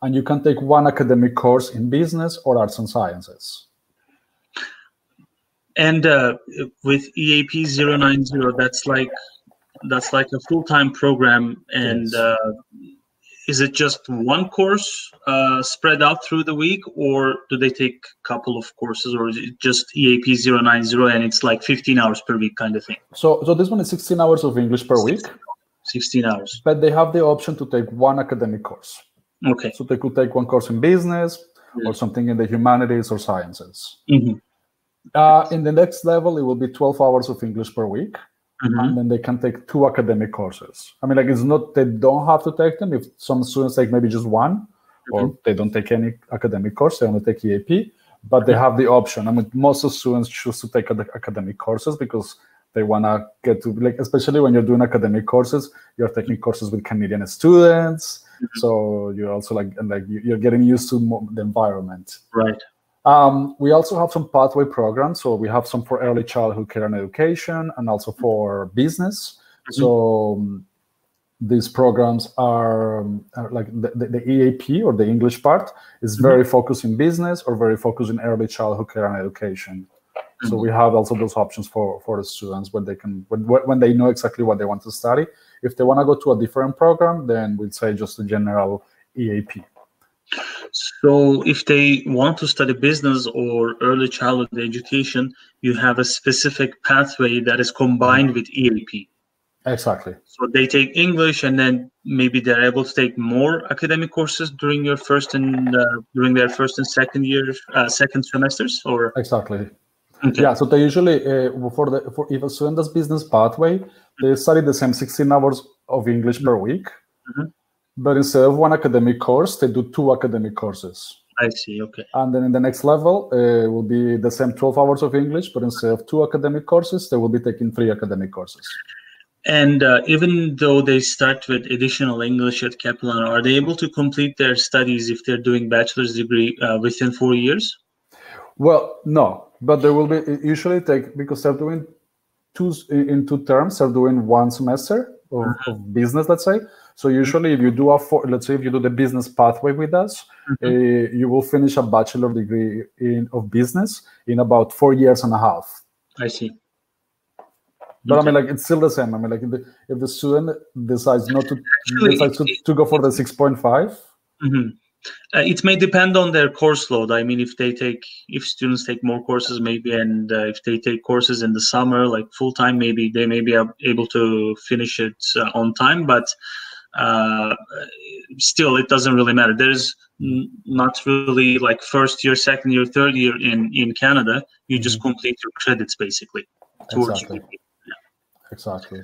And you can take one academic course in business or arts and sciences. And uh, with E A P zero ninety, that's like that's like a full-time program. And yes. uh, is it just one course uh, spread out through the week, or do they take a couple of courses, or is it just E A P zero ninety and it's like fifteen hours per week kind of thing? So, so this one is sixteen hours of English per week. sixteen hours. But they have the option to take one academic course. Okay. So they could take one course in business yeah. or something in the humanities or sciences. Mm-hmm. Uh, in the next level, it will be twelve hours of English per week, mm-hmm. and then they can take two academic courses. I mean, like, it's not, they don't have to take them. If some students take maybe just one, mm-hmm. or they don't take any academic course, they only take E A P, but mm-hmm. they have the option. I mean, most of students choose to take academic courses because they want to get to, like, especially when you're doing academic courses, you're taking courses with Canadian students. Mm-hmm. So you're also like, and like you're getting used to the environment. Right. Um, we also have some pathway programs. So we have some for early childhood care and education, and also for business. Mm-hmm. So um, these programs are, um, are like the, the, the E A P or the English part is very mm-hmm. focused in business or very focused in early childhood care and education. Mm-hmm. So we have also those options for, for the students when they can, when, when they know exactly what they want to study. If they want to go to a different program, then we'll say just a general E A P. So if they want to study business or early childhood education, you have a specific pathway that is combined with E A P. Exactly. So they take English, and then maybe they're able to take more academic courses during your first and uh, during their first and second year, uh, second semesters, or exactly. Okay. Yeah. So they usually uh, for the for if a student does business pathway, they study the same sixteen hours of English per week. Mm-hmm. But instead of one academic course, they do two academic courses. I see, okay. And then in the next level, uh, will be the same twelve hours of English, but instead of two academic courses, they will be taking three academic courses. And uh, even though they start with additional English at Capilano, are they able to complete their studies if they're doing bachelor's degree uh, within four years? Well, no, but they will be usually take, because they're doing two, in two terms, they're doing one semester of, uh-huh. of business, let's say. So usually if you do a, for, let's say if you do the business pathway with us, mm-hmm. uh, you will finish a bachelor degree in of business in about four years and a half. I see. But okay. I mean, like, it's still the same. I mean, like, if the, if the student decides not to, Actually, decides to, to go for the six point five. Mm-hmm. Uh, it may depend on their course load. I mean, if they take, if students take more courses maybe, and uh, if they take courses in the summer, like full time, maybe they may be able to finish it uh, on time, but uh still it doesn't really matter. There's not really like first year, second year, third year in in Canada. You just complete your credits basically towards exactly yeah. exactly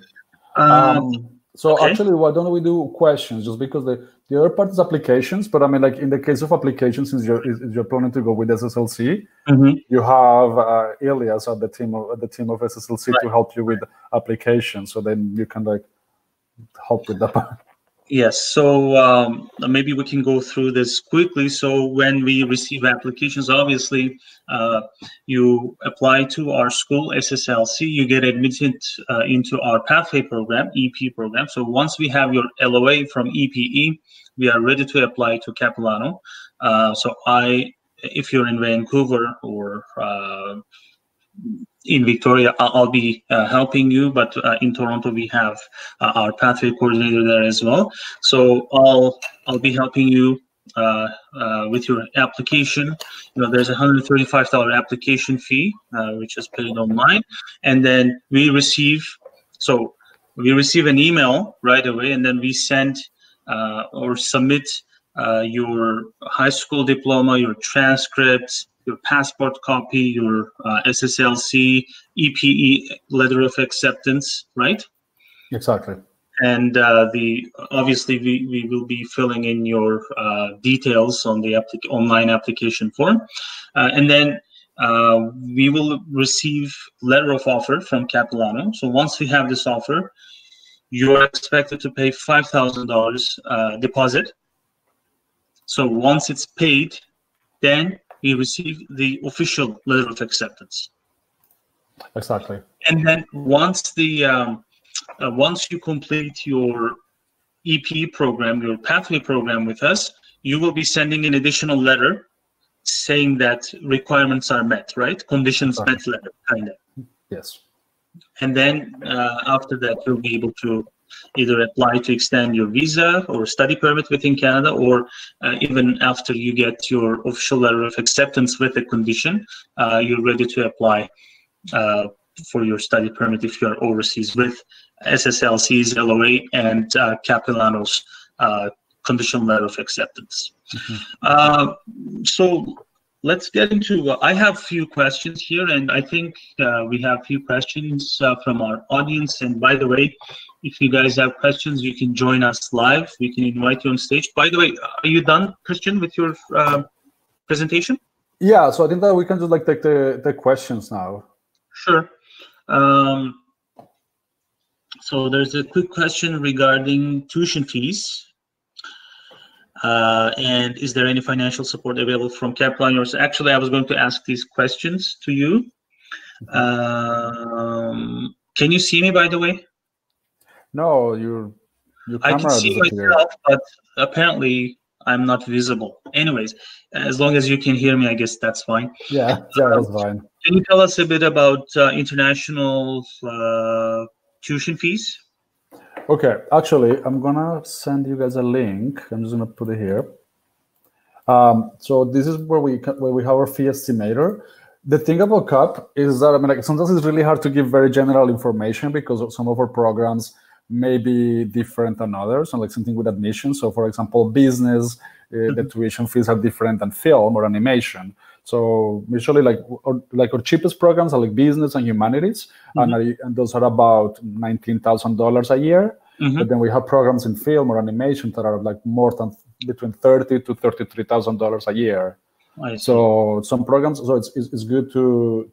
um, um so okay. Actually, why don't we do questions, just because the the other part is applications, but I mean, like, in the case of applications, since you're, since you're planning to go with S S L C, mm-hmm. you have uh, Ilias at the team of the team of S S L C right. to help you with applications, so then you can like help with that part. Yes, so um, maybe we can go through this quickly. So when we receive applications, obviously, uh, you apply to our school, S S L C, you get admitted uh, into our pathway program, E P program. So once we have your L O A from E P E, we are ready to apply to Capilano. Uh, so I, if you're in Vancouver or uh, in Victoria, I'll be uh, helping you, but uh, in Toronto we have uh, our pathway coordinator there as well. So I'll I'll be helping you uh, uh, with your application. You know, there's a one hundred thirty-five dollar application fee uh, which is paid online, and then we receive so we receive an email right away, and then we send uh, or submit uh, your high school diploma, your transcripts, your passport copy, your uh, S S L C, E P E letter of acceptance, right? Exactly. And uh, the obviously we, we will be filling in your uh, details on the applic online application form, uh, and then uh, we will receive letter of offer from Capilano. So once we have this offer, you are expected to pay five thousand uh, dollars deposit. So once it's paid, then we receive the official letter of acceptance. Exactly. And then once the um, Uh, once you complete your E P E program, your pathway program with us, you will be sending an additional letter saying that requirements are met, right? Conditions okay. met letter, kind of. Yes. And then uh, after that, you'll be able to either apply to extend your visa or study permit within Canada, or uh, even after you get your official letter of acceptance with a condition, uh, you're ready to apply uh, for your study permit if you are overseas with S S L Cs, L O A, and uh, Capilano's uh, conditional letter of acceptance. Mm-hmm. uh, so let's get into, uh, I have a few questions here, and I think uh, we have a few questions uh, from our audience. And by the way, if you guys have questions, you can join us live. We can invite you on stage. By the way, are you done, Christian, with your uh, presentation? Yeah, so I think that we can just like take the, the questions now. Sure. Um, so there's a quick question regarding tuition fees. Uh, and is there any financial support available from Capilano? Actually, I was going to ask these questions to you. Um, can you see me, by the way? No, your, your camera. I can see myself, but apparently I'm not visible. Anyways, as long as you can hear me, I guess that's fine. Yeah, that's uh, fine. Can you tell us a bit about uh, international uh, tuition fees? Okay, actually, I'm gonna send you guys a link. I'm just gonna put it here. Um, so this is where we where we have our fee estimator. The thing about CAP is that I mean, like sometimes it's really hard to give very general information because some of our programs may be different than others, and like something with admissions. So, for example, business, uh, the tuition fees are different than film or animation. So usually, like or, like our cheapest programs are like business and humanities, mm-hmm. and, and those are about nineteen thousand dollars a year. Mm-hmm. But then we have programs in film or animation that are like more than between thirty to thirty-three thousand dollars a year. So some programs, so it's it's good to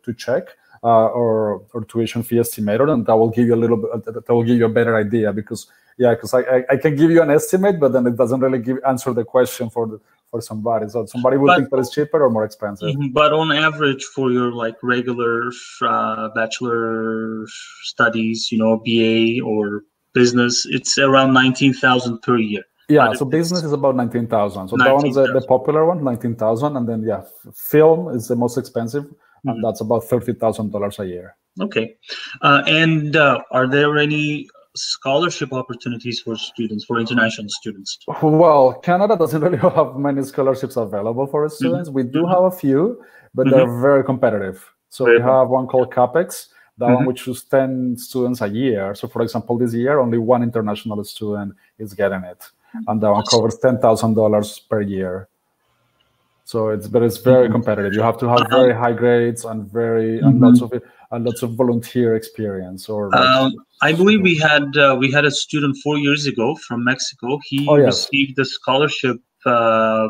to check uh, or or tuition fee estimator, and that will give you a little bit, that will give you a better idea because yeah, because I, I I can give you an estimate, but then it doesn't really give answer the question for the. For somebody, so somebody will but, think that it's cheaper or more expensive. But on average, for your like regular uh, bachelor studies, you know, B A or business, it's around nineteen thousand per year. Yeah, so business is about nineteen thousand. So nineteen, that one is the, the popular one, nineteen thousand, and then yeah, film is the most expensive, mm-hmm. and that's about thirty thousand dollars a year. Okay, uh, and uh, are there any scholarship opportunities for students, for international students? Well, Canada doesn't really have many scholarships available for students. Mm-hmm. We do have a few, but mm-hmm. they're very competitive. So very we have one called CAPEX, that mm-hmm. one which is ten students a year. So for example, this year, only one international student is getting it. And that one covers ten thousand dollars per year. So it's, but it's very mm-hmm. competitive. You have to have very high grades and very, mm-hmm. and lots of it. And lots of volunteer experience, or like, um, I believe we had uh, we had a student four years ago from Mexico. He oh, yes. received a scholarship, uh, uh,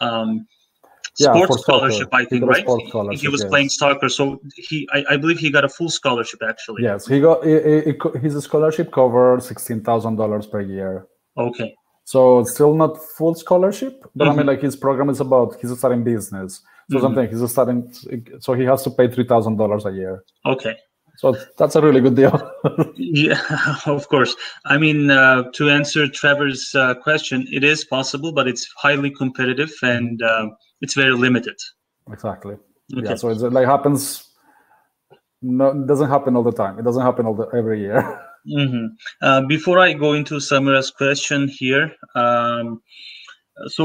um, yeah, sports scholarship, soccer. I think, right? He, he was yes. playing soccer, so he I, I believe he got a full scholarship actually. Yes, he got he, he, his scholarship covered sixteen thousand dollars per year. Okay, so it's still not full scholarship, but mm-hmm. I mean, like his program is about he's starting business. So mm-hmm. something he's starting, so he has to pay three thousand dollars a year. Okay, so that's a really good deal. Yeah, of course. I mean, uh, to answer Trevor's uh, question, it is possible, but it's highly competitive and uh, it's very limited. Exactly. Okay. Yeah, so it's, it like happens. No, it doesn't happen all the time. It doesn't happen all the, every year. Mm-hmm. uh, before I go into Samira's question here. Um, So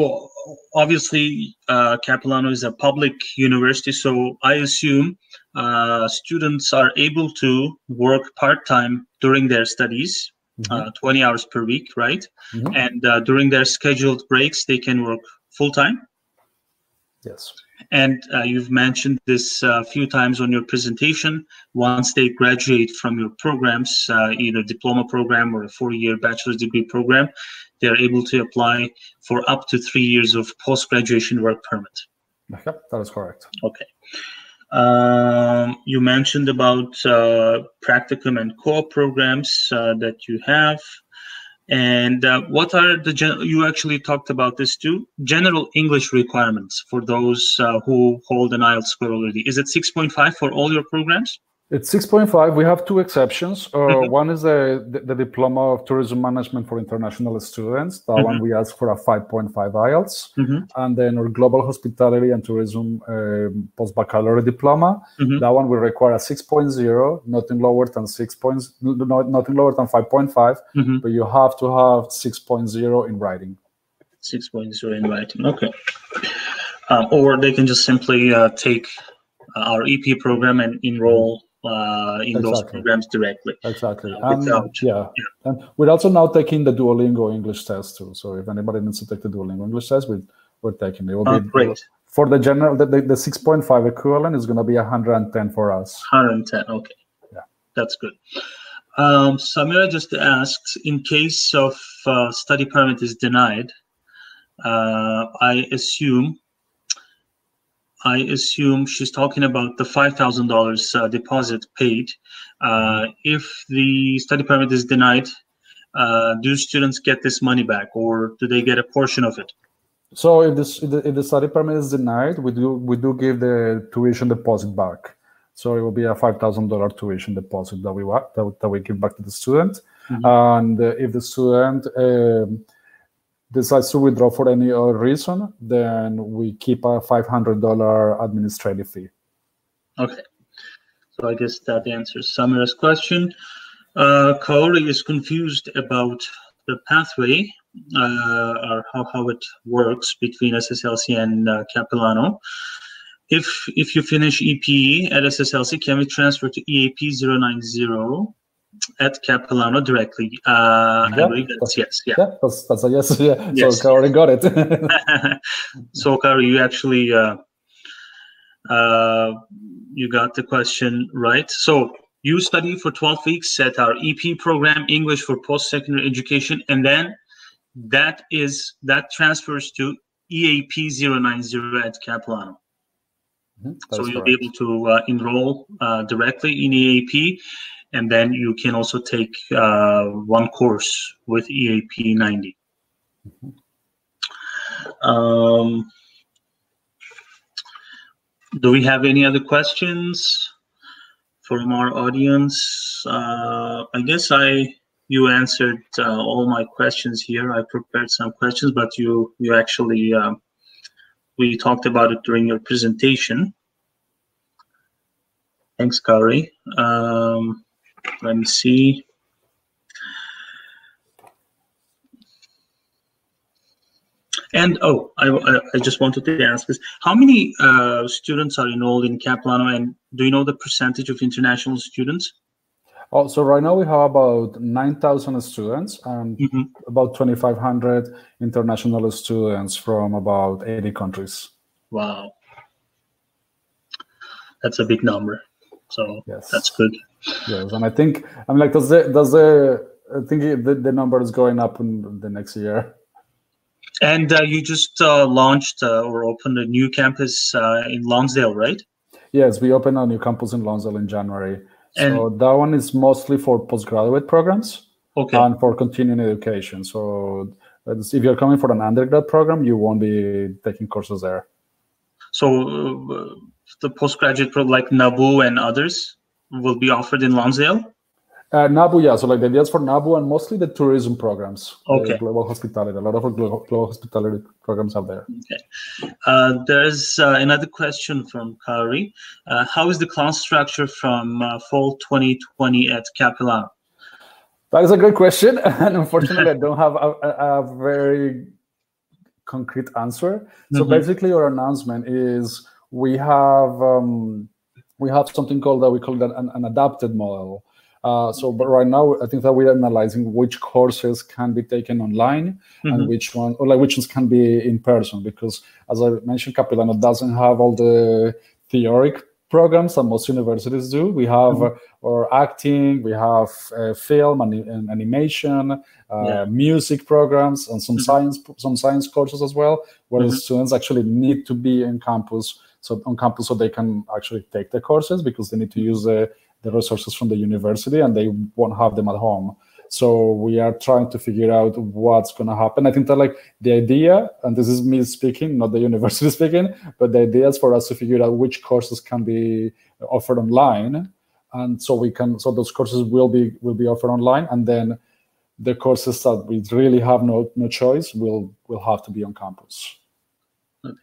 obviously, uh, Capilano is a public university, so I assume uh, students are able to work part-time during their studies, mm-hmm. uh, twenty hours per week, right? Mm-hmm. And uh, during their scheduled breaks, they can work full-time. Yes. And uh, you've mentioned this a uh, few times on your presentation. Once they graduate from your programs, uh, either diploma program or a four-year bachelor's degree program, they're able to apply for up to three years of post-graduation work permit. Okay, that is correct. Okay. Um, you mentioned about uh, practicum and co-op programs uh, that you have. And uh, what are the, gen you actually talked about this too, general English requirements for those uh, who hold an I E L T S score already? Is it six point five for all your programs? It's six point five. We have two exceptions. Uh, mm-hmm. One is the, the, the Diploma of Tourism Management for International Students. That mm-hmm. one we ask for a five point five I E L T S. Mm-hmm. And then our Global Hospitality and Tourism um, Post-Baccalaureate Diploma. Mm-hmm. That one will require a six point zero, nothing lower than six point, not, nothing lower than five point five, mm-hmm. but you have to have six point zero in writing. six point zero in writing, okay. Um, or they can just simply uh, take our E P program and enroll Uh, in exactly. those programs directly. Exactly. Uh, and, without, yeah. yeah. And we're also now taking the Duolingo English test too. So if anybody needs to take the Duolingo English test, we, we're taking it. Will oh, be, great. For the general, the, the, the six point five equivalent is going to be one hundred ten for us. one hundred ten, okay. Yeah. That's good. Um, Samira just asks, in case of uh, study permit is denied, uh, I assume I assume she's talking about the five thousand dollars uh, deposit paid. Uh, if the study permit is denied, uh, do students get this money back, or do they get a portion of it? So if, this, if, the, if the study permit is denied, we do, we do give the tuition deposit back. So it will be a five thousand dollar tuition deposit that we, that, that we give back to the student. Mm-hmm. And uh, if the student um, decides to withdraw for any other reason, then we keep a five hundred dollar administrative fee. Okay. So I guess that answers Samira's question. Uh, Kaori is confused about the pathway, uh, or how, how it works between S S L C and uh, Capilano. If, if you finish E P E at S S L C, can we transfer to E A P zero nine zero? At Capilano directly? Uh, yeah, I believe that's, that's yes. Yeah, yeah that's, that's a yes. Yeah. Yes. So Kaori got it. So Kaori, you actually uh, uh, you got the question right. So you study for twelve weeks at our E P program, English for Post-Secondary Education, and then that is that transfers to E A P zero nine zero at Capilano. Mm-hmm. So you'll correct. be able to uh, enroll uh, directly in E A P. And then you can also take uh, one course with E A P ninety. Mm-hmm. Um, do we have any other questions from our audience? Uh, I guess I you answered uh, all my questions here. I prepared some questions, but you you actually uh, we talked about it during your presentation. Thanks, Kaori. Um, Let me see. And oh, I, I just wanted to ask this. How many uh, students are enrolled in Capilano, and do you know the percentage of international students? Oh, so right now we have about nine thousand students and mm-hmm. about twenty-five hundred international students from about eighty countries. Wow. That's a big number. So yes. That's good. Yes, and I think I'm like, does the does the I think the, the number is going up in the next year. And uh, you just uh, launched uh, or opened a new campus uh, in Lonsdale, right? Yes, we opened a new campus in Lonsdale in January. And so that one is mostly for postgraduate programs, okay, and for continuing education. So if you're coming for an undergrad program, you won't be taking courses there. So uh, the postgraduate program like NABU and others will be offered in Lonsdale? Uh, NABU, yeah. So like the ideas for NABU and mostly the tourism programs. Okay. Global hospitality. A lot of global, global hospitality programs out there. Okay. Uh, there's uh, another question from Kaori. Uh, how is the class structure from uh, fall twenty twenty at Capilano? That is a great question. And unfortunately, I don't have a, a, a very concrete answer. So mm-hmm. basically, our announcement is we have... Um, We have something called that we call that an, an adapted model. Uh, so, but right now, I think that we're analyzing which courses can be taken online mm-hmm. and which one, or like which ones can be in person. Because, as I mentioned, Capilano doesn't have all the theoric programs that most universities do. We have mm-hmm. uh, or acting, we have uh, film and, and animation, uh, yeah. music programs, and some mm-hmm. science, some science courses as well, where mm-hmm. the students actually need to be in campus, so on campus, so they can actually take the courses because they need to use the. Uh, the resources from the university, and they won't have them at home. So we are trying to figure out what's going to happen. I think that like the idea, and this is me speaking, not the university speaking, but the idea is for us to figure out which courses can be offered online. And so we can, so those courses will be, will be offered online. And then the courses that we really have no, no choice will, will have to be on campus. Okay.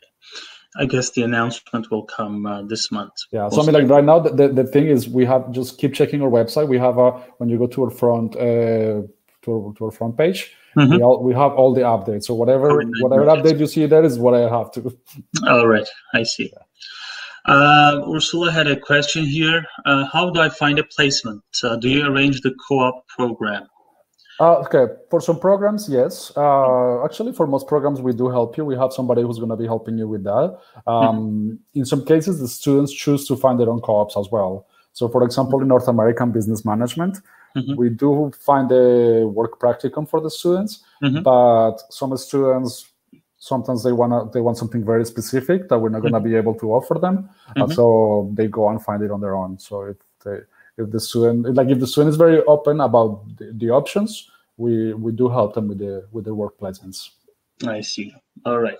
I guess the announcement will come uh, this month. Yeah, so I mean, like right now, the, the, the thing is we have, just keep checking our website. We have, a, when you go to our front, uh, to, our, to our front page, mm-hmm. we, all, we have all the updates. So whatever oh, whatever update it. you see there is what I have to. All right, I see. Yeah. Uh, Ursula had a question here. Uh, how do I find a placement? Uh, do you arrange the co-op program? Uh, okay, for some programs, yes. Uh, actually, for most programs, we do help you. We have somebody who's going to be helping you with that. Um, mm-hmm. In some cases, the students choose to find their own co-ops as well. So, for example, in North American business management, mm-hmm. we do find a work practicum for the students, mm-hmm. but some students, sometimes they want they want something very specific that we're not going to mm-hmm. be able to offer them. Mm-hmm. uh, so they go and find it on their own. So if they... If the student, like if the student is very open about the, the options, we we do help them with the with the work placements. I see. All right.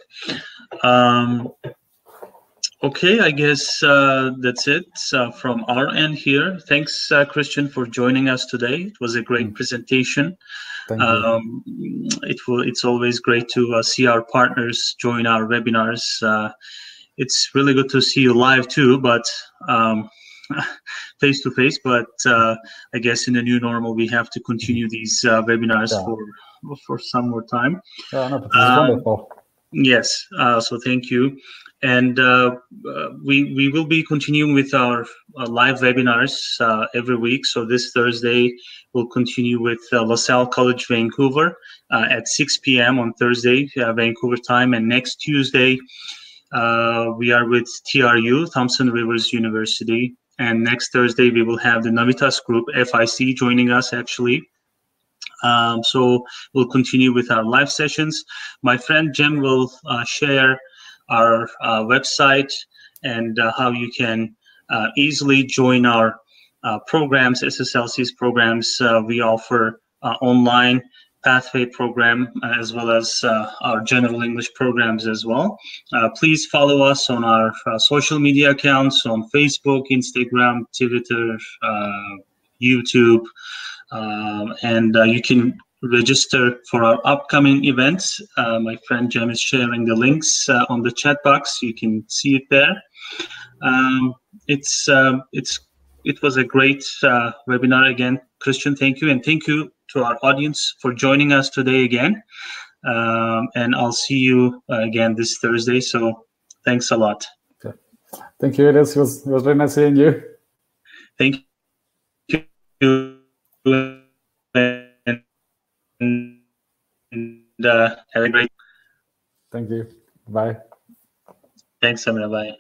Um, okay, I guess uh, that's it uh, from our end here. Thanks, uh, Christian, for joining us today. It was a great mm. presentation. Thank you. Um, it will. It's always great to uh, see our partners join our webinars. Uh, it's really good to see you live too, but. Um, face to face, but uh, I guess in the new normal we have to continue these uh, webinars yeah. for for some more time. Yeah, no, but uh, wonderful. Yes, uh, so thank you, and uh, we we will be continuing with our uh, live webinars uh, every week. So this Thursday we'll continue with uh, LaSalle College Vancouver uh, at six p m on Thursday uh, Vancouver time, and next Tuesday uh, we are with T R U, Thompson Rivers University. And next Thursday, we will have the Navitas Group, F I C, joining us, actually. Um, so we'll continue with our live sessions. My friend Jem will uh, share our uh, website and uh, how you can uh, easily join our uh, programs, S S L C's programs. Uh, we offer uh, online pathway program, as well as uh, our general English programs as well. Uh, please follow us on our uh, social media accounts on Facebook, Instagram, Twitter, uh, YouTube, uh, and uh, you can register for our upcoming events. Uh, my friend Jem is sharing the links uh, on the chat box. You can see it there. Um, it's uh, it's it was a great uh, webinar again. Christian, thank you, and thank you to our audience for joining us today again. Um, and I'll see you uh, again this Thursday. So thanks a lot. Okay. Thank you, Ilias. It was, it was very nice seeing you. Thank you. And uh, have a great. Thank you. Bye. Thanks, Amina. Bye.